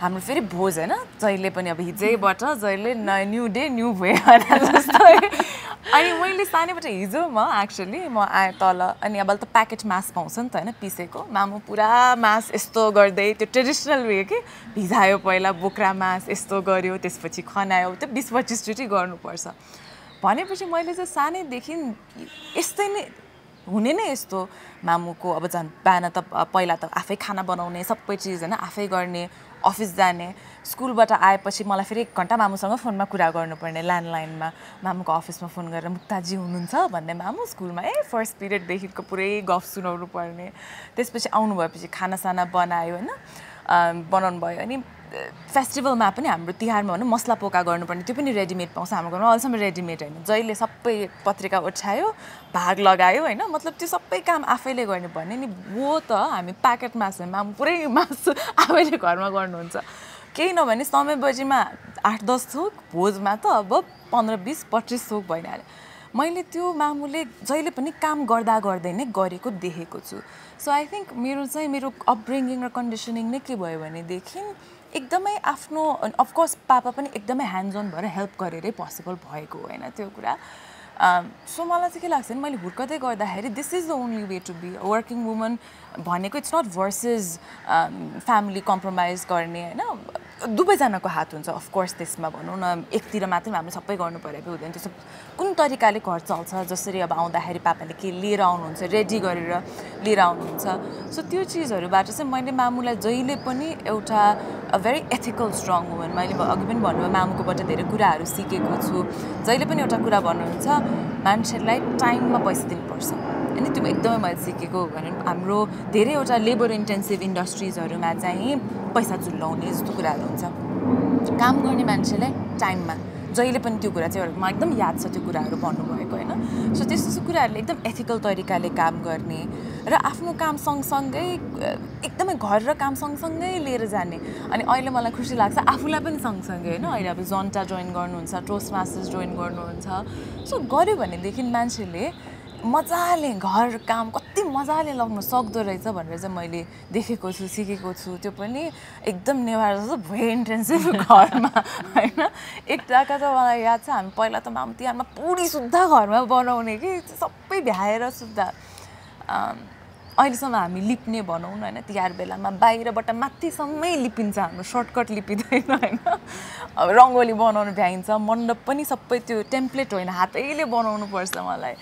हाम्रो फेरि भोज हैन जहिले पनि अब हिजैबाट जहिले न्यू डे न्यू वे अनि मैले सानैबाट हिजो म एक्चुअली म तल अनि अब त प्याकेट मास पाउँछ नि त हैन पिसेको मामु पुरा मास यस्तो गर्दै त्यो ट्रेडिशनल वे के भिजायो पहिला बोक्रा मास यस्तो गर्यो त्यसपछि खनायो त 20 25 चोटी गर्नुपर्छ भनेपछि मैले चाहिँ सानै देखिन यस्तै नै हुने नै यस्तो मामुको अब जान बाना त पहिला त आफै खाना बनाउने सबै चीज हैन आफै गर्ने अफिस जाने स्कुलबाट आएपछि मलाई फेरि 1 घण्टा मामुसँग फोनमा कुरा गर्नुपर्ने ल्यान्डलाइनमा मामुको अफिसमा फोन गरेर मुक्ताजी हुनुहुन्छ भन्ने मामु स्कुलमा ए फर्स्ट पिरियड देखिको पुरै गफ सुनाउनु पर्ने त्यसपछि आउनु भएपछि खाना साना बनायो हैन बनाउन भयो अनि फेस्टिभलमा पनि हाम्रो तिहारमा भने मसला पोका गर्नुपर्ने त्यो पनि रेडीमेड पाउँछ हाम्रो घरमा अलसम्म रेडीमेड हैन जहिले सबै पत्रिका उठायो भाग लगायो हैन मतलब त्यो सबै काम आफैले गर्ने भन्ने नि वो त हामी प्याकेट मास माम पुरै मास आफैले घरमा गर्नुहुन्छ केही नभने समय बजीमा 8 10 थोक भोजमा त अब 15 20 25 थोक भइन हाले मैले त्यो मामुले जहिले पनि काम गर्दा गर्दै नै गरेको देखेको छु सो आई थिंक मेरो अपब्रिंगिङ र कन्डिशनिङ नै के भयो भने देखिन एकदमै आफ्नो अफ कोर्स पापा पनि एकदमै ह्यान्ड्स अन भएर हेल्प गरेरै पोसिबल भएको हैन त्यो कुरा सो मलाई चाहिँ के लाग्छ नि मैले हुर्कदै गर्दाखेरि this is the only way to be a working woman भनेको it's not versus family compromise गर्ने हैन दुबै जनाको हात हुन्छ अफ कोर्स त्यसमा भन्नु न एकतिर मात्र हामी सबै गर्नु पर्यो हुँदैन त्यो सब कुन तरिकाले घर चल्छ जसरी अब आउँदाखेरि पापाले के लिएर आउनुहुन्छ रेडी गरेर लिएर आउनुहुन्छ सो त्यो चीजहरुबाट चाहिँ मैले मामुलाई जहिले पनि एउटा a very ethical strong woman मैले अघि पनि भन्नु मामुकोबाट धेरै कुराहरु सिकेको छु जहिले पनि एउटा कुरा भन्नुहुन्छ मान्छेलाई टाइममा पैसा दिनुपर्छ अनि त्यो एकदमै मैले सिकेको भनेर हाम्रो धेरै एउटा लेबर इन्टेन्सिभ इन्डस्ट्रीजहरुमा चाहिँ पैसा चुल्लाउने जस्तो कुराहरु हुन्छ काम गर्ने मान्छेलाई टाइममा जहिले पनि त्यो कुरा चाहिँ मलाई एकदम याद छ त्यो कुराहरु भन्नु भएको हैन सो त्यस्तो कुराहरुले एकदम एथिकल तरिकाले काम गर्ने र आफ्नो काम सँगसँगै एकदमै घर र काम सँगसँगै लिएर जाने अनि अहिले मलाई खुशी लाग्छ आफुलाई पनि सँगसँगै हैन अहिले अब जन्टा जॉइन गर्नुहुन्छ टोस्ट मास्टर्स जॉइन गर्नुहुन्छ सो गर्यो भने देखिन मान्छेले मजाले घर काम कति मजाले लग्न सक्दो रहेछ भनेर चाहिँ मैले देखेको छु सिकेको छु त्यो पनि एकदम नेवार जस्तो भए इन्टेन्सिभ घरमा हैन एकटाका त मलाई याद छ हामी पहिला त माम तिहारमा पूरी सुद्धा घरमा बनाउने के सबै भ्याएर सुद्धा अहिलेसम्म हामी लिप्ने भनौं न हैन तिहार बेलामा बाहिरबाट माथिसम्मै लिपिन्छ हाम्रो सर्टकट लिपिदैन हैन अब रंगोली बनाउन भ्याइन्छ मण्डप पनि सबै त्यो टेम्प्लेट होइन हातैले बनाउनु पर्छ मलाई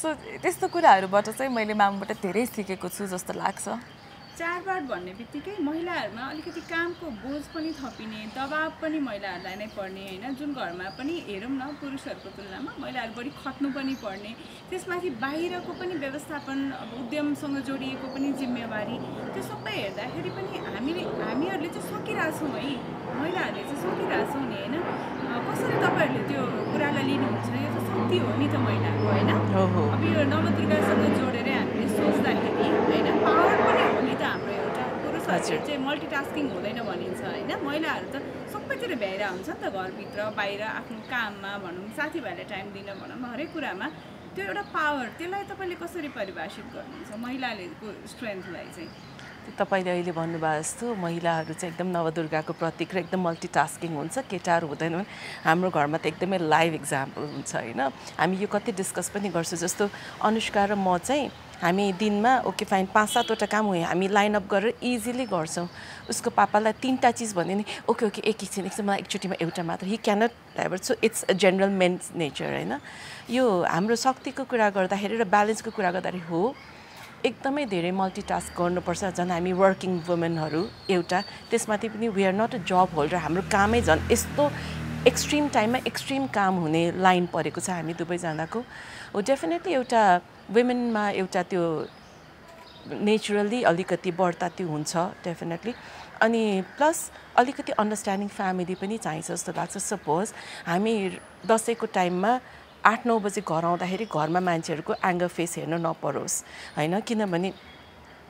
सो त्यस्तो कुराहरुबाट चाहिँ मैले मामुबाट धेरै सिकेको छु जस्तो लाग्छ चाडबाड भन्नेबित्तिकै महिलाहरुमा अलिकति कामको बोझ पनि थपिने दबाब पनि महिलाहरुलाई नै पर्ने हैन जुन घरमा पनि हेरौं न पुरुषहरुको तुलनामा महिलाहरु बढी खट्नु पनि पर्ने त्यसमाथि बाहिरको पनि व्यवस्थापन अब उद्यमसँग जोडिएको पनि जिम्मेवारी त्यो सबै हेर्दाखेरि पनि हामीहरुले चाहिँ सकिराछौं है महिलाहरुले चाहिँ सकिराछौं नि हैन कसरी तपाईहरुले त्यो कुरालाई लिनुहुन्छ यो त शक्ति हो नि त महिलाको हैन अब यो नवदुर्गासँग जोडेर हामीले सोच्दाखेरि हैन पावर पनि हो नि त हाम्रो एउटा पुरुषहरुले चाहिँ मल्टिटास्किङ हुँदैन भनिन्छ हैन महिलाहरु त सबैतिर भ्याइरा हुन्छ नि त घरभित्र बाहिर आफ्नो काममा भनौं साथीभाइले टाइम दिन भनौं हरेक कुरामा त्यो एउटा पावर त्यसलाई तपाईले कसरी परिभाषित गर्नुहुन्छ महिलाहरुको स्ट्रेन्थलाई चाहिँ तपाईले अहिले भन्नु भए जस्तो महिलाहरु चाहिँ एकदम नवदुर्गाको प्रतीक र एकदम मल्टिटास्किङ हुन्छ केटाहरु हुँदैनन् हाम्रो घरमा त एकदमै लाइभ एक्जाम्पल हुन्छ हैन हामी यो कति डिस्कस पनि गर्छौं जस्तो अनुष्का र म चाहिँ हामी दिनमा ओके फाइन 5-7 वटा काम हो हामी लाइन अप गरेर इजिली गर्छौं उसको पापालाई तीनटा चीज भन्ने नि ओके ओके एकछिन मलाई एकचोटीमा एउटा मात्र he can not divert so it's a general men's nature हैन यो हाम्रो शक्तिको कुरा गर्दाखेरि र ब्यालेन्सको कुरा गर्दाखेरि हो एकदमै धेरै मल्टिटास्क गर्नुपर्छ जन हामी वर्किङ वुमेनहरु एउटा त्यसमाथि पनि we are not a job holder हाम्रो कामै जन यस्तो एक्सट्रीम टाइममा एक्सट्रीम काम हुने लाइन परेको छ हामी दुबै जनाको हो डेफिनेटली एउटा women ma euta tyo naturally alikati badhta tyo huncha definitely ani plus alikati understanding family pani chahicha jasto लाग्छ suppose हामी दशैको time ma 8-9 baje घर आउँदाखेरि घरमा मान्छेहरुको anger face हेर्न नपरोस् हैन किनभने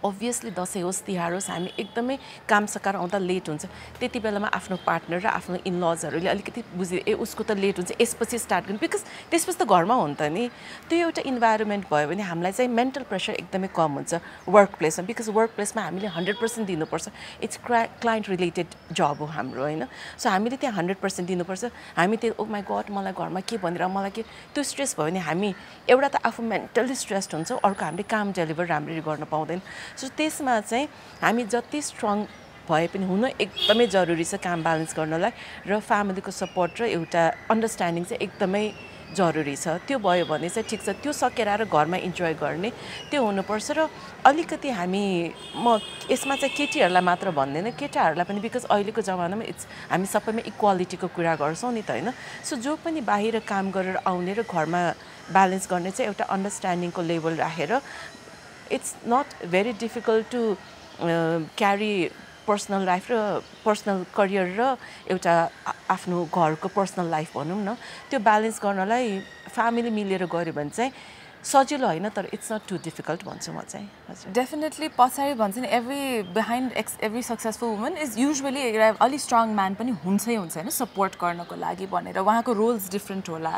obviously दशै होस् तिहार होस् हामी एकदमै काम सकेर आउँदा लेट हुन्छ त्यति बेलामा आफ्नो पार्टनर र आफ्नो इनलजहरुले अलिकति बुझे ए उसको त लेट हुन्छ यसपछि स्टार्ट गर्नु बिकज त्यसपछि त घरमा हो नि त नि त्यो एउटा इन्भाइरोमेन्ट भयो भने हामीलाई चाहिँ मेन्टल प्रेशर एकदमै कम हुन्छ वर्क प्लेसमा बिकज वर्क प्लेसमा हामीले 100% दिनुपर्छ इट्स क्लाइन्ट रिलेटेड जॉब हो हाम्रो हैन सो हामीले त्यहाँ 100% दिनुपर्छ हामी त्यो ओ माय गॉड मलाई घरमा के भनेर मलाई के त्यो स्ट्रेस भयो भने हामी एउटा त आफू मेन्टली स्ट्रेस्ड हुन्छ अर्को हामीले काम डेलिभर राम्ररी गर्न पाउँदैन So त्यसमा चाहिँ हामी जति स्ट्रङ भए पनि हुनु एकदमै जरुरी छ काम ब्यालेन्स गर्नलाई र फ्यामिलीको सपोर्ट र एउटा अन्डरस्ट्यान्डिङ चाहिँ एकदमै जरुरी छ त्यो भयो भने चाहिँ ठीक छ त्यो सकेर आएर घरमा इन्जॉय गर्ने त्यो हुनुपर्छ र अलिकति हामी म यसमा चाहिँ केटीहरुलाई मात्र भन्दैन केटाहरुलाई पनि बिकज अहिलेको जमानामा इट्स हामी सबैमा इक्वालिटीको कुरा गर्छौं नि त हैन सो जो पनि बाहिर काम गरेर आउने र घरमा ब्यालेन्स गर्ने चाहिँ एउटा अन्डरस्ट्यान्डिङको लेभल राखेर It's not very difficult to carry personal life र personal career र एउटा आफ्नो घरको personal life भनौं न त्यो ब्यालेन्स गर्नलाई फ्यामिली मिलेर गरे भने चाहिँ सजिलो हैन तर it's not too difficult भन्छु म चाहिँ Definitely पछाडी भन्छ नि behind every successful woman is usually अलि strong man पनि हुन्छ हैन सपोर्ट गर्नको लागि भनेर वहाको रोल्स डिफरेंट होला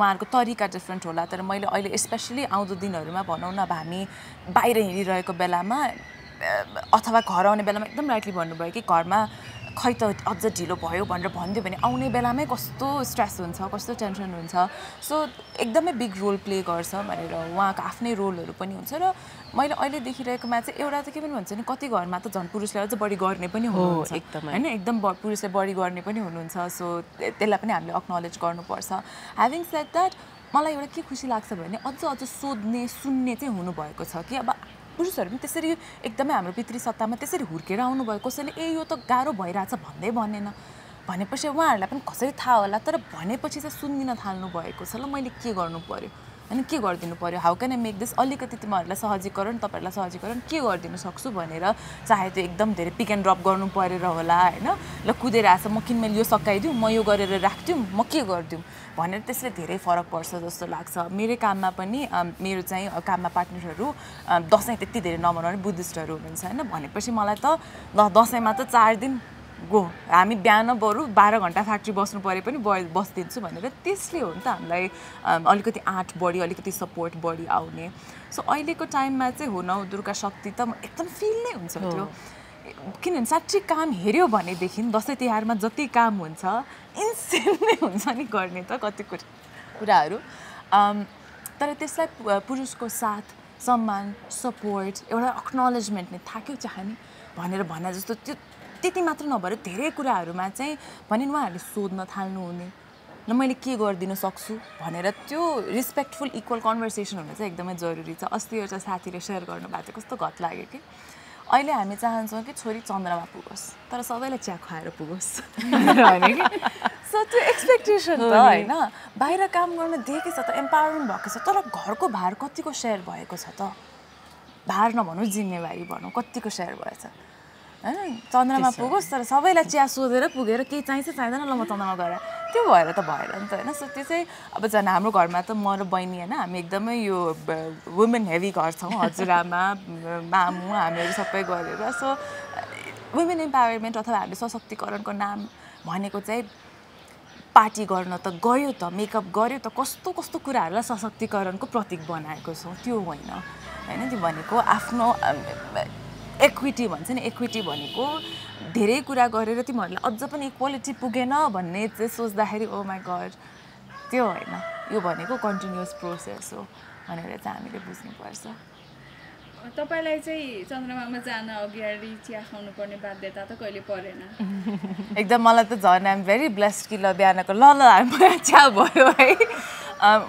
वहाको तरिका डिफरेंट होला तर मैले अहिले स्पेशली आउँदो दिनहरुमा भनौं न अब हामी बाहिर हिँडिरहेको बेलामा अथवा घर आउने बेलामा एकदम राइटली भन्नुभयो कि घरमा खै त अझ ढिलो भयो भनेर भन्दियो भने आउने बेलामै कस्तो स्ट्रेस हुन्छ कस्तो टेन्सन हुन्छ सो एकदमै बिग रोल प्ले गर्छ भनेर उहाँको आफ्नै रोलहरु पनि हुन्छ र मैले अहिले देखिरहेकोमा चाहिँ एउटा त के पनि भन्छ नि कति घरमा त झन् पुरुषले अझ बढी गर्ने पनि हुनुहुन्छ हैन एकदम पुरुषले बढी गर्ने पनि हुनुहुन्छ सो त्यसलाई पनि हामीले एक्नॉलेज गर्नुपर्छ ह्याभिङ सेड दैट मलाई एउटा के खुशी लाग्छ भने अझ सोध्ने सुन्ने चाहिँ हुनु भएको छ कि अब पुरुषहरु पनि त्यसरी एकदमै हाम्रो पितृ सत्तामा त्यसरी हुर्केर आउनु भयो कसैले ए यो त गाह्रो भइराछ भन्दै भनेन भनेपछि उहाँहरुलाई पनि कसरी थाहा होला तर भनेपछि चाहिँ सुन्दिन थाल्नु भएको छ ल मैले के गर्नु पर्यो हैन के गर्दिनु पर्यो how can I make this अलिकति तिमीहरुलाई सहजीकरण तपाईहरुलाई सहजीकरण के गर्दिन सक्छु भनेर चाहे त्यो एकदम धेरै पिक एन्ड ड्रप गर्नु परेर होला हैन ल कुदेराछ म किनमेल यो सकाइदिउ म यो गरेर राख्दिउ म के गर्दिउ भनेर त्यसले धेरै फरक पर्छ जस्तो लाग्छ मेरो काममा पनि मेरो चाहिँ काममा पार्टनरहरु दशैं त्यति धेरै नमनाउने बुद्धिस्टहरु हुनुहुन्छ हैन भनेपछि मलाई त दशैंमा त 4 दिन गो हामी बिहान बरु 12 घण्टा फ्याक्ट्री बस्नु परे पनि बस्दिन्छु भनेर त्यसले हो नि त हामीलाई अलिकति आर्ट बढी अलिकति सपोर्ट बढी आउने सो अहिलेको टाइममा चाहिँ हो न दुर्गा शक्ति त एकदम फिल नै हुन्छ त्यो किन साच्चै काम हेर्यो भने देखिन दशैं तिहारमा जति काम हुन्छ इन्सेन्ट नै हुन्छ नि गर्ने त कति कुराहरु तर त्यसलाई पुरुषको साथ सम्मान सपोर्ट एउटा एक्नॉलेजमेन्ट नै थाक्यो चाहनी भनेर भन्ना जस्तो त्यो त्यति मात्र नभएर धेरै कुराहरुमा चाहिँ भनिन उहाँहरुले सोध्न थाल्नु हुने ल मैले के गर्दिन सक्छु भनेर त्यो रिस्पेक्टफुल इक्वल कन्भर्सेसन हुन चाहिँ एकदमै जरुरी छ अस्ति एउटा साथीले शेयर गर्नुभएको कस्तो घट लाग्यो कि अहिले हामी चाहन्छौं कि छोरी चन्द्रमा पुगोस् तर सबैलाई चिया खुवाएर पुगोस् हैन कि सो त्यो एक्सपेक्टेसन त हैन बाहिर काम गर्न दिएकै छ त एम्पावरमेन्ट भएको छ तर घरको भार कतिको शेयर भएको छ त भार नभनौं जिम्मेवारी भनौं कतिको शेयर भएछ हैन चन्द्रमा पुगोस् तर सबैलाई चिया सोधेर पुगेर के चाहिन्छ चाहिदैन ल म चन्द्रमा गएर त्यो भएर त भएन नि त हैन सो त्यो चाहिँ अब जन हाम्रो घरमा त म र बहिनी हैन हामी एकदमै यो वुमेन हेभी घर छौ हजुरआमा मामु हामीहरु सबै गरेर सो वुमेन एम्पावरमेन्ट अथवा हामीले सशक्तिकरणको नाम भनेको चाहिँ पार्टी गर्न त गयो त मेकअप गर्यो त कस्तो कस्तो कुराहरुलाई सशक्तिकरणको प्रतीक बनाएको छौ त्यो होइन हैन त्यो भनेको आफ्नो equity भन्छ नि equity भनेको धेरै कुरा गरेर तिमीहरुले अझ पनि इक्वालिटी पुगेन भन्ने चाहिँ सोच्दाखेरि ओ माय गॉड त्यो हैन यो भनेको कन्टीन्युअस प्रोसेस हो भनेर चाहिँ हामीले बुझ्नुपर्छ तपाईलाई चाहिँ चन्द्रमामा जान अगाडि चिया खाउनु पर्ने बाध्यता त कहिले परेन एकदम मलाई त झन् आइ एम भेरी ब्लेस्ड कि ल बिहानको ल ल चिया भयो है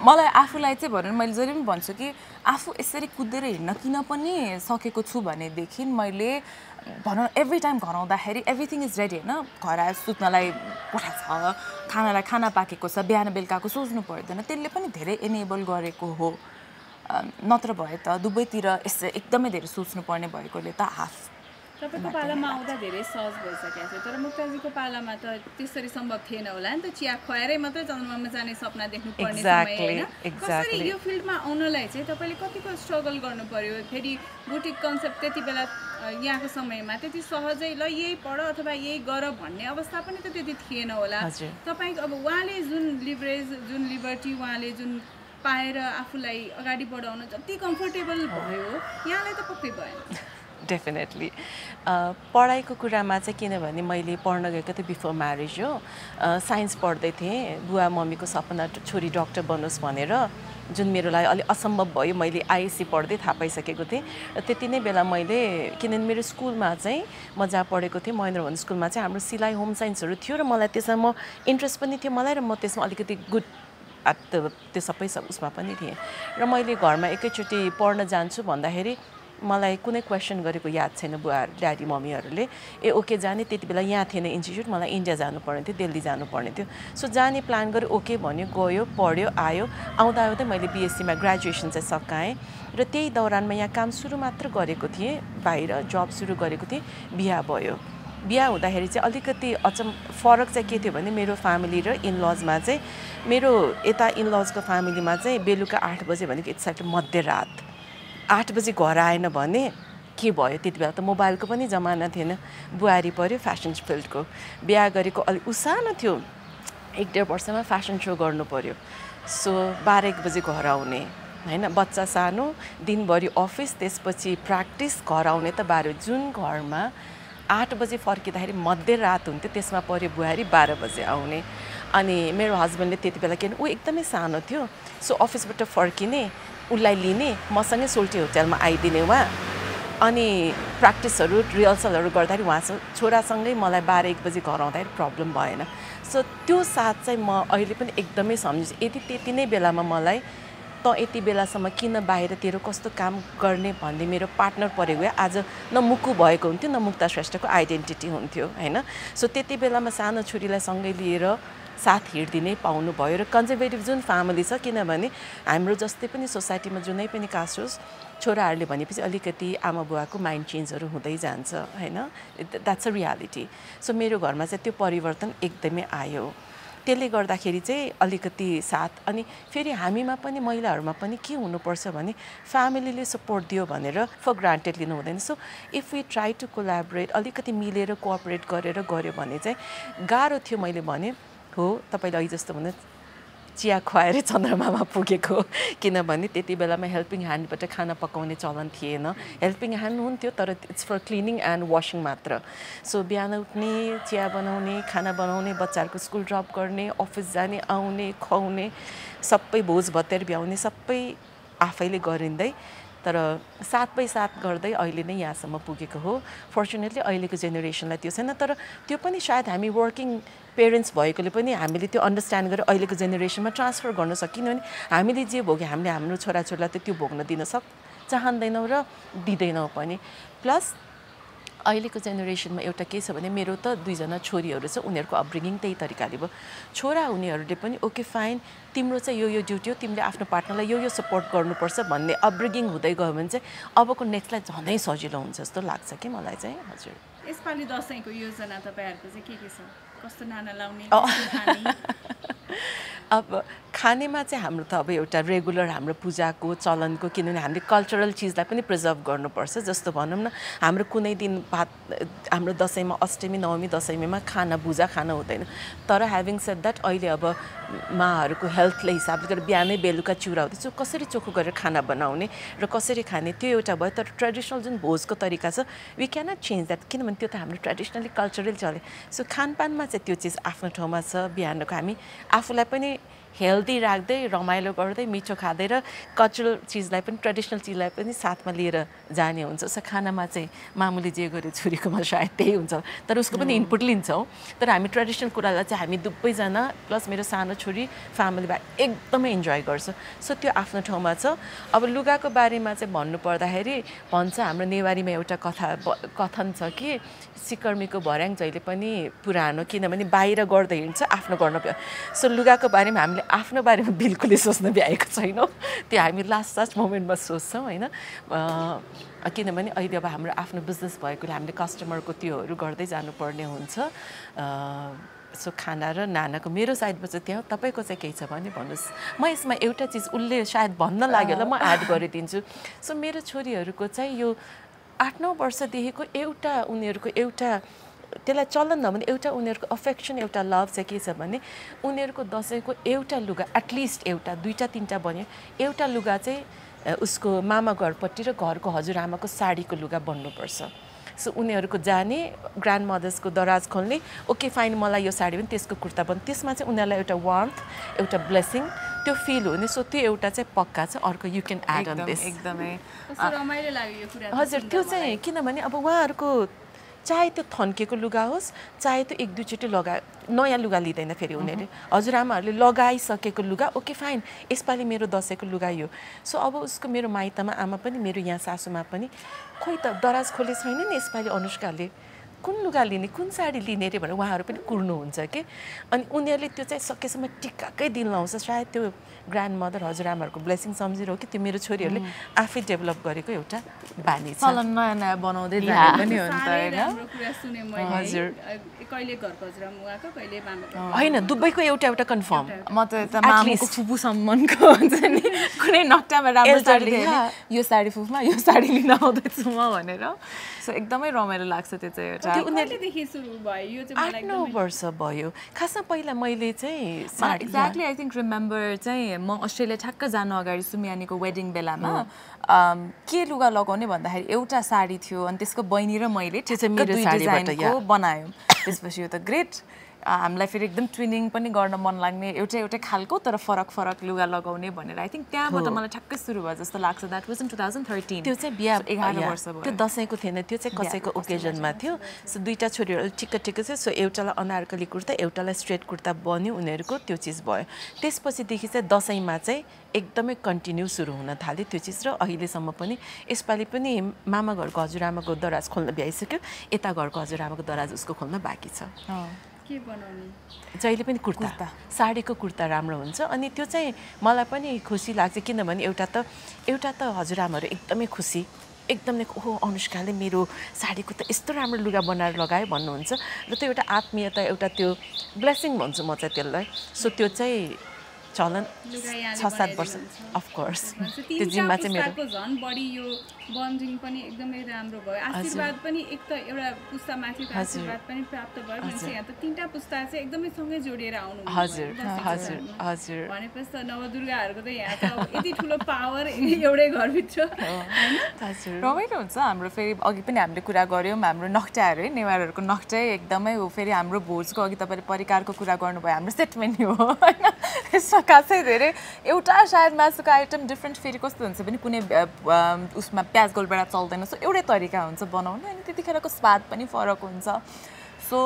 मलाई आफुलाई चाहिँ भन्न मैले जहिले पनि भन्छु कि आफु यसरी कुदेर हिड्न किन पनि सकेको छु भने देखिन मैले भनौं एभ्री टाइम घर आउँदाखेरि एभ्रिथिङ इज रेडी हैन घर आएर सुत्नलाई कोठा छ खानालाई खाना पाकेको छ बिहान बेलुकाको सोच्नु पर्दैन त्यसले पनि धेरै एनेबल गरेको हो नत्र भए त दुबईतिर यस एकदमै धेरै सोच्नु पर्ने भएकोले त हाफ तपाईको पालामा आउँदा धेरै सहज भइसकेको छ तर मुक्ताजीको पालामा त त्यसरी सम्भव थिएन होला नि त चिया खुवाएरै मात्र चन्द्रमामा जाने सपना देख्नु पर्ने समय हैन कसरी यो फिल्डमा आउनलाई चाहिँ तपाईले कतिको स्ट्रगल गर्नु पर्यो फेरि बुटिक कन्सेप्ट त्यतिबेला यहाँको समयमा त्यति सहजै ल यही पढ अथवा यही गर भन्ने अवस्था पनि त त्यति थिएन होला तपाईको अब उहाँले जुन लिभरेज जुन लिबर्टी उहाँले जुन पाएर आफुलाई अगाडि बढाउन जति कम्फर्टेबल भयो यहाँलाई त पक्कै भएन डेफिनेटली पढाइको कुरामा चाहिँ किनभने मैले पढ्न गएको त बिफोर म्यारेज हो साइन्स पढ्दै थिएँ बुवा मम्मीको सपना छोरी डाक्टर बनोस् भनेर जुन मेरो लागि अलि असम्भव भयो मैले आइएससी पढ्दै थाहा पाइसकेको थिएँ र त्यति नै बेला मैले किनभने मेरो स्कुलमा चाहिँ म जहाँ पढेको थिएँ महेन्द्रवन स्कुलमा चाहिँ हाम्रो सिलाइ होम साइन्सहरू थियो र मलाई त्यसमा म इन्ट्रेस्ट पनि थियो मलाई र म त्यसमा अलिकति गुड at त्यो सबै उसमा पनि थिएँ र मैले घरमा एकैचोटी पढ्न जान्छु भन्दाखेरि मलाई कुनै क्वेसन गरेको याद छैन बुवा ड्याडी मम्मीहरूले ए ओके जाने त्यतिबेला यहाँ थिएन इन्स्टिट्युट मलाई इन्डिया जानुपर्ने थियो दिल्ली जानुपर्ने थियो सो जाने प्लान गरेँ ओके भन्यो गयो पढ्यो आयो आउँदा आउँदै मैले बीएससीमा ग्रेजुएसन चाहिँ सकाएँ र त्यही दौरानमा यहाँ काम सुरु मात्र गरेको थिएँ बाहिर जब सुरु गरेको थिएँ बिहा भयो बिहा हुँदाखेरि चाहिँ अलिकति अचम्म फरक चाहिँ के थियो भने मेरो फ्यामिली र इनलजमा चाहिँ मेरो यता इनलजको फ्यामिलीमा चाहिँ बेलुका 8 बजे भनेको एक्ज्याक्ट मध्यरात 8 बजे घर आएन भने के भयो त्यति बेला त मोबाइलको पनि जमाना थिएन बुहारी पर्यो फ्यासन फिल्डको बिहा गरेको अलिक उसानो थियो 1-1.5 वर्षमा फ्यासन सो गर्नु पर्यो सो 12-1 बजे घर आउने हैन बच्चा सानो दिनभरि अफिस त्यसपछि प्र्याक्टिस घर आउने त 12 जुन घरमा 8 बजे फर्किँदाखेरि मध्यरात हुन्थ्यो त्यसमा पर्यो बुहारी 12 बजे आउने अनि मेरो हस्बेन्डले त्यति बेला किन ऊ एकदमै सानो थियो सो अफिसबाट फर्किने उसलाई लिने मसँगै सोल्टी होटलमा आइदिने उहाँ अनि प्र्याक्टिसहरू रिहर्सलहरू गर्दाखेरि उहाँसँग छोरासँगै मलाई 12-1 बजे घर आउँदाखेरि प्रब्लम भएन सो त्यो साथ चाहिँ म अहिले पनि एकदमै सम्झिन्छु यदि त्यति नै बेलामा मलाई त यति बेलासम्म किन बाहिरतिर कस्तो काम गर्ने भन्ने मेरो पार्टनर परेको भए आज न मुकु भएको हुन्थ्यो न मुक्ता श्रेष्ठको आइडेन्टिटी हुन्थ्यो हैन सो त्यति बेलामा सानो छोरीलाई सँगै लिएर साथ हिँड्दिनै पाउनु भयो र कन्जर्भेटिभ जुन फ्यामिली छ किनभने हाम्रो जस्तै पनि सोसाइटीमा जुनै पनि कास्ट होस् छोराहरूले भनेपछि अलिकति आमा बुवाको माइन्ड चेन्जहरू हुँदै जान्छ हैन द्याट्स अ रियालिटी सो मेरो घरमा चाहिँ त्यो परिवर्तन एकदमै आयो त्यसले गर्दाखेरि चाहिँ अलिकति साथ अनि फेरि हामीमा पनि महिलाहरुमा पनि के हुनुपर्छ भने फ्यामिलीले सपोर्ट दियो भनेर फर ग्रान्टेड लिनु हुँदैन so if we try to collaborate अलिकति मिलेर कोअपरेट गरेर गर्यो भने चाहिँ गाह्रो थियो मैले भने हो तपाईले अहिले जस्तो भन्नु चिया खुवाएर चन्द्रमामा पुगेको किनभने त्यति बेलामा हेल्पिङ ह्यान्डबाट खाना पकाउने चलन थिएन हेल्पिङ ह्यान्ड हुन्थ्यो तर it's for cleaning and washing मात्र सो बिहान उठ्ने चिया बनाउने खाना बनाउने बच्चाहरूको स्कुल ड्रप गर्ने अफिस जाने आउने खुवाउने सबै भोज भतेर भ्याउने सबै आफैले गरिँदै तर साथ पै साथ गर्दै अहिले नै यहाँसम्म पुगेको हो फर्चुनेटली अहिलेको जेनेरेसनलाई त्यो छैन तर त्यो पनि सायद हामी वर्किङ पेरेन्ट्स भएकोले पनि हामीले त्यो अन्डरस्ट्यान्ड गरेर अहिलेको जेनेरेसनमा ट्रान्सफर गर्न सकिन्छ भने हामीले जे भोग्यो हामीले हाम्रो छोराछोरीलाई त त्यो भोग्न दिन चाहँदैनौँ र दिँदैनौँ पनि प्लस अहिलेको जेनेरेसनमा एउटा के छ भने मेरो त 2 जना छोरीहरू छ उनीहरूको अपब्रिङिङ त्यही तरिकाले भयो छोरा हुनेहरूले पनि ओके फाइन तिम्रो चाहिँ यो ड्युटी हो तिमीले आफ्नो पार्टनरलाई यो सपोर्ट गर्नुपर्छ भन्ने अपब्रिङिङ हुँदै गयो भने चाहिँ अबको नेक्स्टलाई झनै सजिलो हुन्छ जस्तो लाग्छ कि मलाई चाहिँ हजुर यसपालि दशैंको योजना तपाईहरुको चाहिँ के छ कस्तो नाना लाउने अब खानेमा चाहिँ हाम्रो त अब एउटा रेगुलर हाम्रो पूजाको चलनको किनभने हामीले कल्चरल चिजलाई पनि प्रिजर्भ गर्नुपर्छ जस्तो भनौँ न हाम्रो कुनै दिन भात हाम्रो दशैंमा अष्टमी नवमी दशैंमा खाना भुजा खाना हुँदैन तर ह्याभिङ सेड द्याट अहिले अब माहरूको हेल्थले हिसाबले गर्दा बिहानै बेलुका चुरा हुँदैछ कसरी चोखो गरेर खाना बनाउने र कसरी खाने त्यो एउटा भयो तर ट्रेडिसनल जुन भोजको तरिका छ वी क्यानट चेन्ज द्याट किनभने त्यो त हाम्रो ट्रेडिसनली कल्चरल चले सो खानपानमा चाहिँ त्यो चिज आफ्नो ठाउँमा छ बिहानको हामी आफूलाई पनि healthy राख्दै रमाइलो गर्दै मिठो खादै र कल्चरल चीजलाई पनि ट्रेडिशनल चीजलाई पनि साथमा लिएर जाने हुन्छ सो खानामा चाहिँ मामुले जे गरे छोरीकोमा सायद त्यही हुन्छ तर उसको पनि इनपुट लिन्छौ तर हामी ट्रेडिशनल कुरालाई चाहिँ हामी दुबै जना प्लस मेरो सानो छोरी फ्यामिली बा एकदमै इन्जॉय गर्छ सो त्यो आफ्नो ठाउँमा छ अब लुगाको बारेमा चाहिँ भन्नु पर्दाखेरि भन्छ हाम्रो नेवारीमा एउटा कथन छ कि सिकर्मीको भर्याङ जहिले पनि पुरानो किनभने बाहिर गर्दै हिँड्छ आफ्नो गर्न सो लुगाको बारेमा हामीले आफ्नो बारेमा बिल्कुलै सोच्न भ्याएको छैनौ त्यो हामी लास्ट मोमेन्टमा सोच्छौं हैन किनभने अहिले अब हाम्रो आफ्नो बिजनेस भएकोले हामीले कस्टमरको त्योहरु गर्दै जानुपर्ने हुन्छ सो खाना र नानाको मेरो साइडबाट चाहिँ त्यहाँ तपाईको चाहिँ के छ भने भन्नुस् म यसमा एउटा चीज उल्ले सायद भन्न लाग्यो ल म ऐड गरिदिन्छु सो मेरो छोरीहरुको चाहिँ यो 8-9 वर्ष देखिको एउटा उनीहरुको एउटा त्यसलाई चलन नभने एउटा उनीहरुको अफेक्सन एउटा लभ चाहिँ के छ भने उनीहरुको दशैको एउटा लुगा एटलिस्ट एउटा दुईटा तीनटा बन्यो एउटा लुगा चाहिँ उसको मामा घरपट्टी र घरको हजुरआमाको साडीको लुगा बन्नुपर्छ सो उनीहरुको जाने ग्रान्ड मदर्सको दराज खोल्ने ओके फाइन मलाई यो साडी पनि त्यसको कुर्ता पनि त्यसमा चाहिँ उनीहरुलाई एउटा वार्मथ एउटा ब्लेसिङ त्यो फिल हुने सो त्यो एउटा चाहिँ पक्का छ अर्को you can add on this एकदमै रमाइलो लाग्यो यो कुरा हजुर त्यो चाहिँ किनभने अब उहाँहरुको चाहे त्यो थन्केको लुगा होस् चाहे त्यो एक दुई चोटी लगा नयाँ लुगा लिदैन फेरि उनीहरुले हजुरआमाहरुले लगाइसकेको लुगा ओके फाइन यसपाली मेरो दशैको लुगा यो सो अब उसको मेरो माइतमा आमा पनि मेरो यहाँ सासूमा पनि खोइ त दराज खोले छैन नि यसपाली अनुष्काले कुन लुगा लिने कुन साडी लिने रे भनेर उहाँहरु पनि कुर्नु हुन्छ के अनि उनीहरुले त्यो चाहिँ सकेसम्म टिकाकै दिन लाउँछ सायद त्यो ग्रान्ड मदर हजुरआमाहरुको ब्लेसिङ सम्झिरौ कि त्यो मेरो छोरीहरुले आफै डेभलप गरेको एउटा बानी छ चलन नयाँ नयाँ बनाउँदै जाने पनि हो नि त हैन हाम्रो कुरा सुने मैले हजुर कहिले घरको हजुरआमा उहाँको कहिले मामाको हैन दुबईको एउटा एउटा कन्फर्म म त मामाको फुपू सम्मनको हुन्छ नि कुनै नक्टामा राम्रो साडी लिने यो साडी फुफमा यो साडी लिन आउँदैछु म भनेर सो एकदमै रमाइलो लाग्छ त्यो चाहिँ एउटा Exactly, I think remember चाहिँ म अस्ट्रेलिया ठक्क जान अगाडि सुमियानीको वेडिङ बेलामा के लुगा लगाउने भन्दाखेरि एउटा साडी थियो अनि त्यसको बहिनी र मैले दुई डिजाइनको बनायौं त्यसपछि यो त ग्रेट हामीलाई फेरि एकदम ट्विनिङ पनि गर्न मन लाग्ने एउटै एउटै खालको तर फरक फरक लुगा लगाउने भनेर आई थिंक त्यहाँबाट मलाई ठक्कै सुरु भयो जस्तो लाग्छ दैट वाज इन 2013 त्यो चाहिँ बिहा 11 वर्ष भयो त्यो दशैको थिएन त्यो चाहिँ कसैको ओकेजनमा थियो सो दुईटा छोरीहरु ठिक छ सो एउटालाई अनारकली कुर्ता एउटालाई स्ट्रेट कुर्ता बन्यो उनीहरुको त्यो चीज भयो त्यसपछि देखि चाहिँ दशैमा चाहिँ एकदमै कन्टिन्यू सुरु हुन थाल्यो त्यो चीज र अहिले सम्म पनि यसपाली पनि मामा घरको हजुरआमाको दराज खोल्न भ्याइसक्यो यता घरको हजुरआमाको दराज उसको खोल्न बाँकी छ के बनाउने जहिले पनि कुर्ता साडीको कुर्ता राम्रो हुन्छ अनि त्यो चाहिँ मलाई पनि खुसी लाग्छ किनभने एउटा त हजुरआमाहरु एकदमै खुसी एकदमै ओहो अनुष्काले मेरो साडीको त यस्तो राम्रो लुगा बनाएर लगायो भन्नुहुन्छ र त्यो एउटा आत्मीयता एउटा त्यो ब्लेसिङ भन्छु म चाहिँ त्यसलाई सो त्यो चाहिँ चलन 6-7 वर्ष अफ कोर्स त्यो जिम्मा चाहिँ मेरो झन बढी यो बन्डिङ पनि एकदमै राम्रो भयो आशीर्वाद पनि एक त एउटा पुस्ता माथिको आशीर्वाद पनि प्राप्त भयो भने यहाँ त तीनटा पुस्ता चाहिँ एकदमै सँगै जोडिएर आउनु हुन्छ हजुर हजुर हजुर भनेपछि त नवदुर्गाहरुको त यहाँ त यति ठूलो पावर एउटै घर भित्र हैन हजुर रमाइलो हुन्छ हाम्रो फेरि अघि पनि हामीले कुरा गर्यौं हाम्रो नक्टाहरु है नेवारहरुको नक्टा एकदमै हो फेरि हाम्रो भोजको अघि तपाईले परिकारको कुरा गर्नुभयो हाम्रो सेट मेन्यू हो हैन कासे धेरै एउटा शायद मासुको आइटम डिफरेन्ट फेरि कस्तो हुन्छ भने कुनै उसमा प्याज गोलबेडा चल्दैन सो एउटै तरिका हुन्छ बनाउन अनि त्यतिखेरको स्वाद पनि फरक हुन्छ सो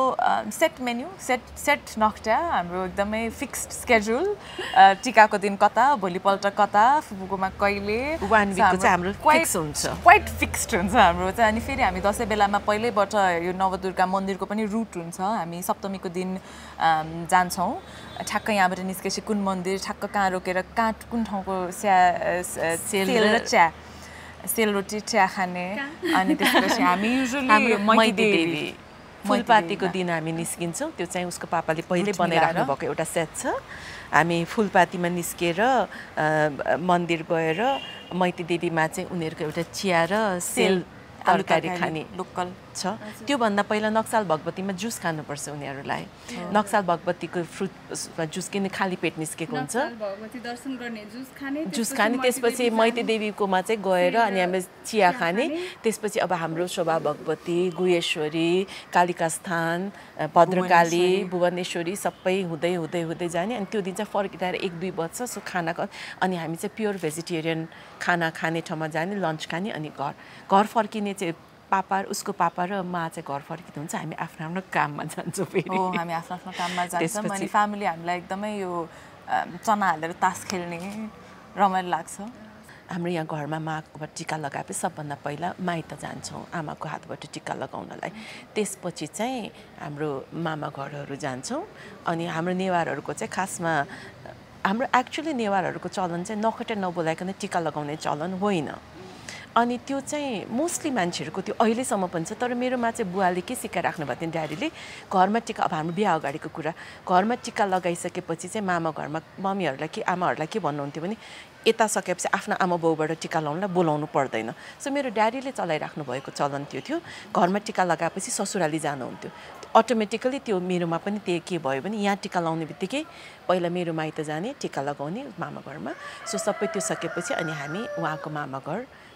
सेट मेन्यू सेट नक्टा हाम्रो एकदमै फिक्स्ड स्केड्युल टीकाको दिन कता भोलिपल्ट कता फुपूकोमा कहिले वान वीकको चाहिँ हाम्रो फिक्स हुन्छ क्वाइट फिक्स्ड हुन्छ हाम्रो चाहिँ अनि फेरि हामी दशै बेलामा पहिल्यैबाट यो नवदुर्गा मन्दिरको पनि रुट हुन्छ हामी सप्तमीको दिन जान्छौं ठक्क यहाँबाट निस्केपछि कुन मन्दिर ठक्क कहाँ रोकेर कहाँ कुन ठाउँको सेलरोटी चिया खाने अनि त्यसपछि हामी युजुअली मैदी देवी फुलपातीको दिन हामी निस्किन्छौं त्यो चाहिँ उसको पापाले पहिले बनाइराख्नु भएको एउटा सेट छ हामी फुलपातीमा निस्केर मन्दिर गएर मैती देवीमा चाहिँ उनीहरुको एउटा चिया र सेल तरकारी खाने लोकल छ त्यो भन्दा पहिला नक्साल भगवतीमा जुस खानुपर्छ उनीहरुलाई नक्साल भगवतीको फ्रुट जुस किन खाली पेट निस्केको हुन्छ भगवती दर्शन गर्ने जुस खाने त्यसपछि मैते देवीकोमा चाहिँ गएर अनि हामी चिया खाने त्यसपछि अब हाम्रो शोभा भगवती गुहेश्वरी कालिका स्थान भद्रकाली भुवनेश्वरी सबै हुँदै हुँदै हुँदै जाने अनि त्यो दिन चाहिँ फर्किदाएर 1-2 बज्छ सो खाना अनि हामी चाहिँ प्योर भेजिटेरियन खाना खाने ठाउँमा जाने लन्च खाने अनि घर फर्किने चाहिँ पापा उसको पापा र माँ चाहिँ घर फर्किनुहुन्छ हामी आफ्नो आफ्नो काममा जान्छौं फेरि हो हामी आफ्नो आफ्नो काममा जान्छौं अनि फ्यामिली हामीलाई एकदमै यो चना हालेर तास खेल्ने रमाइलो लाग्छ हाम्रो यहाँ घरमा माकोबाट टीका लगाएपछि सबभन्दा पहिला माइत जान्छौं आमाको हातबाट टीका लगाउनलाई त्यसपछि चाहिँ हाम्रो मामा घरहरु जान्छौं अनि हाम्रो नेवारहरुको चाहिँ खासमा हाम्रो एक्चुअली नेवारहरुको चलन चाहिँ नखटे नबोलाइकन टीका लगाउने चलन होइन अनि त्यो चाहिँ मोस्टली मान्छेहरुको त्यो अहिले सम्म पनि छ तर मेरोमा चाहिँ बुवाले के सिकाइराख्नु भएको थियो ड्याडीले घरमा टीका अब हाम्रो बिहा अगाडीको कुरा घरमा टीका लगाइसकेपछि चाहिँ मामा घरमा मम्मीहरुलाई के आमाहरुलाई के भन्नुहुन्थ्यो भने एता सकेपछि आफ्नो आमा बाउबाट टीका लाउनलाई बोलाउनु पर्दैन सो मेरो ड्याडीले चलाइराख्नु भएको चलन त्यो थियो घरमा टीका लगाएपछि ससुराली जानुहुन्थ्यो अटोमेटिकली त्यो मेरोमा पनि त्यही के भयो भने यहाँ टीका लाउनेबित्तिकै पहिला मेरो माइत जाने टीका लगाउने मामा घरमा सो सबै त्यो सकेपछि अनि हामी उहाँको मामा घर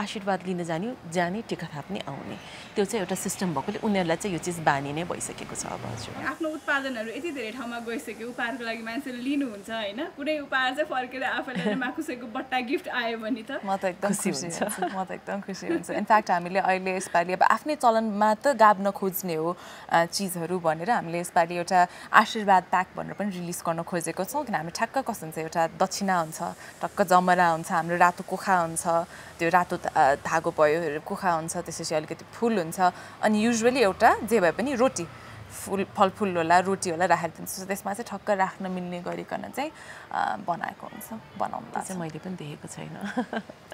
आशीर्वाद लिन जाने जाने टीका थाप्ने आउने त्यो चाहिँ एउटा सिस्टम भएकोले उनीहरुलाई चाहिँ यो चीज बानी नै भइसकेको छ अब हजुर आफ्नो उत्पादनहरु यति धेरै ठाउँमा गइसक्यो उपहारको लागि मान्छेले लिनु हुन्छ हैन कुनै उपहार चाहिँ फर्केर आफैले नै माकुसेको बट्टा गिफ्ट आयो भने त म त एकदम खुसी हुन्छ म त एकदम खुसी हुन्छ इनफ्याक्ट हामीले अहिले यसपाली अब आफ्नै चलनमा त गाब्न खोज्ने हो चीजहरु भनेर हामीले यसपाली एउटा आशीर्वाद प्याक भनेर पनि रिलिज गर्न खोजेको छौं किन हामी ठ्याक्क कस्तो हुन्छ एउटा दक्षिणा हुन्छ टक्क जमरा हुन्छ हाम्रो रातो कोखा त्यो रातो धागो भयो कुखा हुन्छ त्यसपछि अलिकति फुल हुन्छ अनि युजुअली एउटा जे भए पनि रोटी फुल फलफुल होला रोटी होला राखेर दिन्छ त्यसमा चाहिँ ठक्क राख्न मिल्ने गरिकन चाहिँ बनाएको हुन्छ बनाउनु चाहिँ मैले पनि देखेको छैन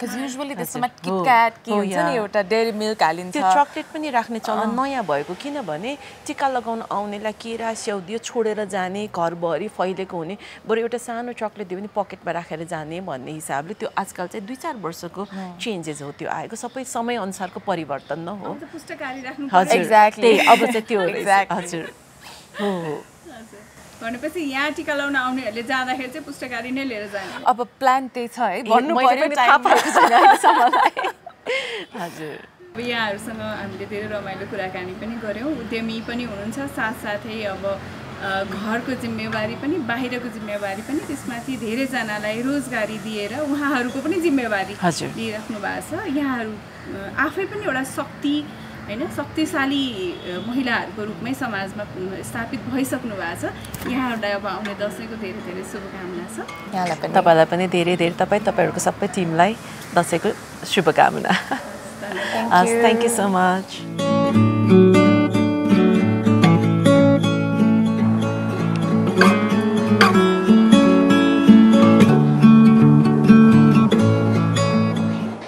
कज युजुअली त्यसमा किटक्याट के हुन्छ नि एउटा डेरी मिल्क हालिन्छ त्यो चकलेट पनि राख्ने चलन नयाँ भएको किनभने टीका लगाउन आउनेलाई केरा स्याउदियो छोडेर जाने घरभरि फैलेको हुने बरु एउटा सानो चकलेट दियो भने पकेटमा राखेर जाने भन्ने हिसाबले त्यो आजकल चाहिँ 2-4 वर्षको चेन्जेस हो त्यो आएको सबै समय अनुसारको परिवर्तन न हो पुस्तकारी राख्नु एक्ज्याक्टली अब चाहिँ त्यो एक्ज्याक्ट भनेपछि यहाँ टीका लाउन आउनेहरुले जाँदाखेरि चाहिँ पुस्तकारी नै लिएर जाने अब प्लान त्यही छ है भन्नु पर्यो नि थाहा पाएको छैन सबैलाई हजुर यहाँहरुसँग हामीले धेरै रमाइलो कुराकानी पनि गर्यौं उद्यमी पनि हुनुहुन्छ साथसाथै अब घरको जिम्मेवारी पनि बाहिरको जिम्मेवारी पनि त्यसमाथि धेरै जनालाई रोजगारी दिएर उहाँहरुको पनि जिम्मेवारी लिइराख्नु भएको छ यहाँहरु आफै पनि एउटा शक्ति हैन शक्तिशाली महिलाहरुको रुपमै समाजमा स्थापित भइसक्नु भएको छ यहाँहरुलाई अब आउने दशैंको धेरै धेरै शुभकामना छ यहाँलाई पनि तपाईलाई पनि धेरै धेरै तपाईहरुको सबै टिमलाई दशैंको शुभकामना थ्यांक यू सो मच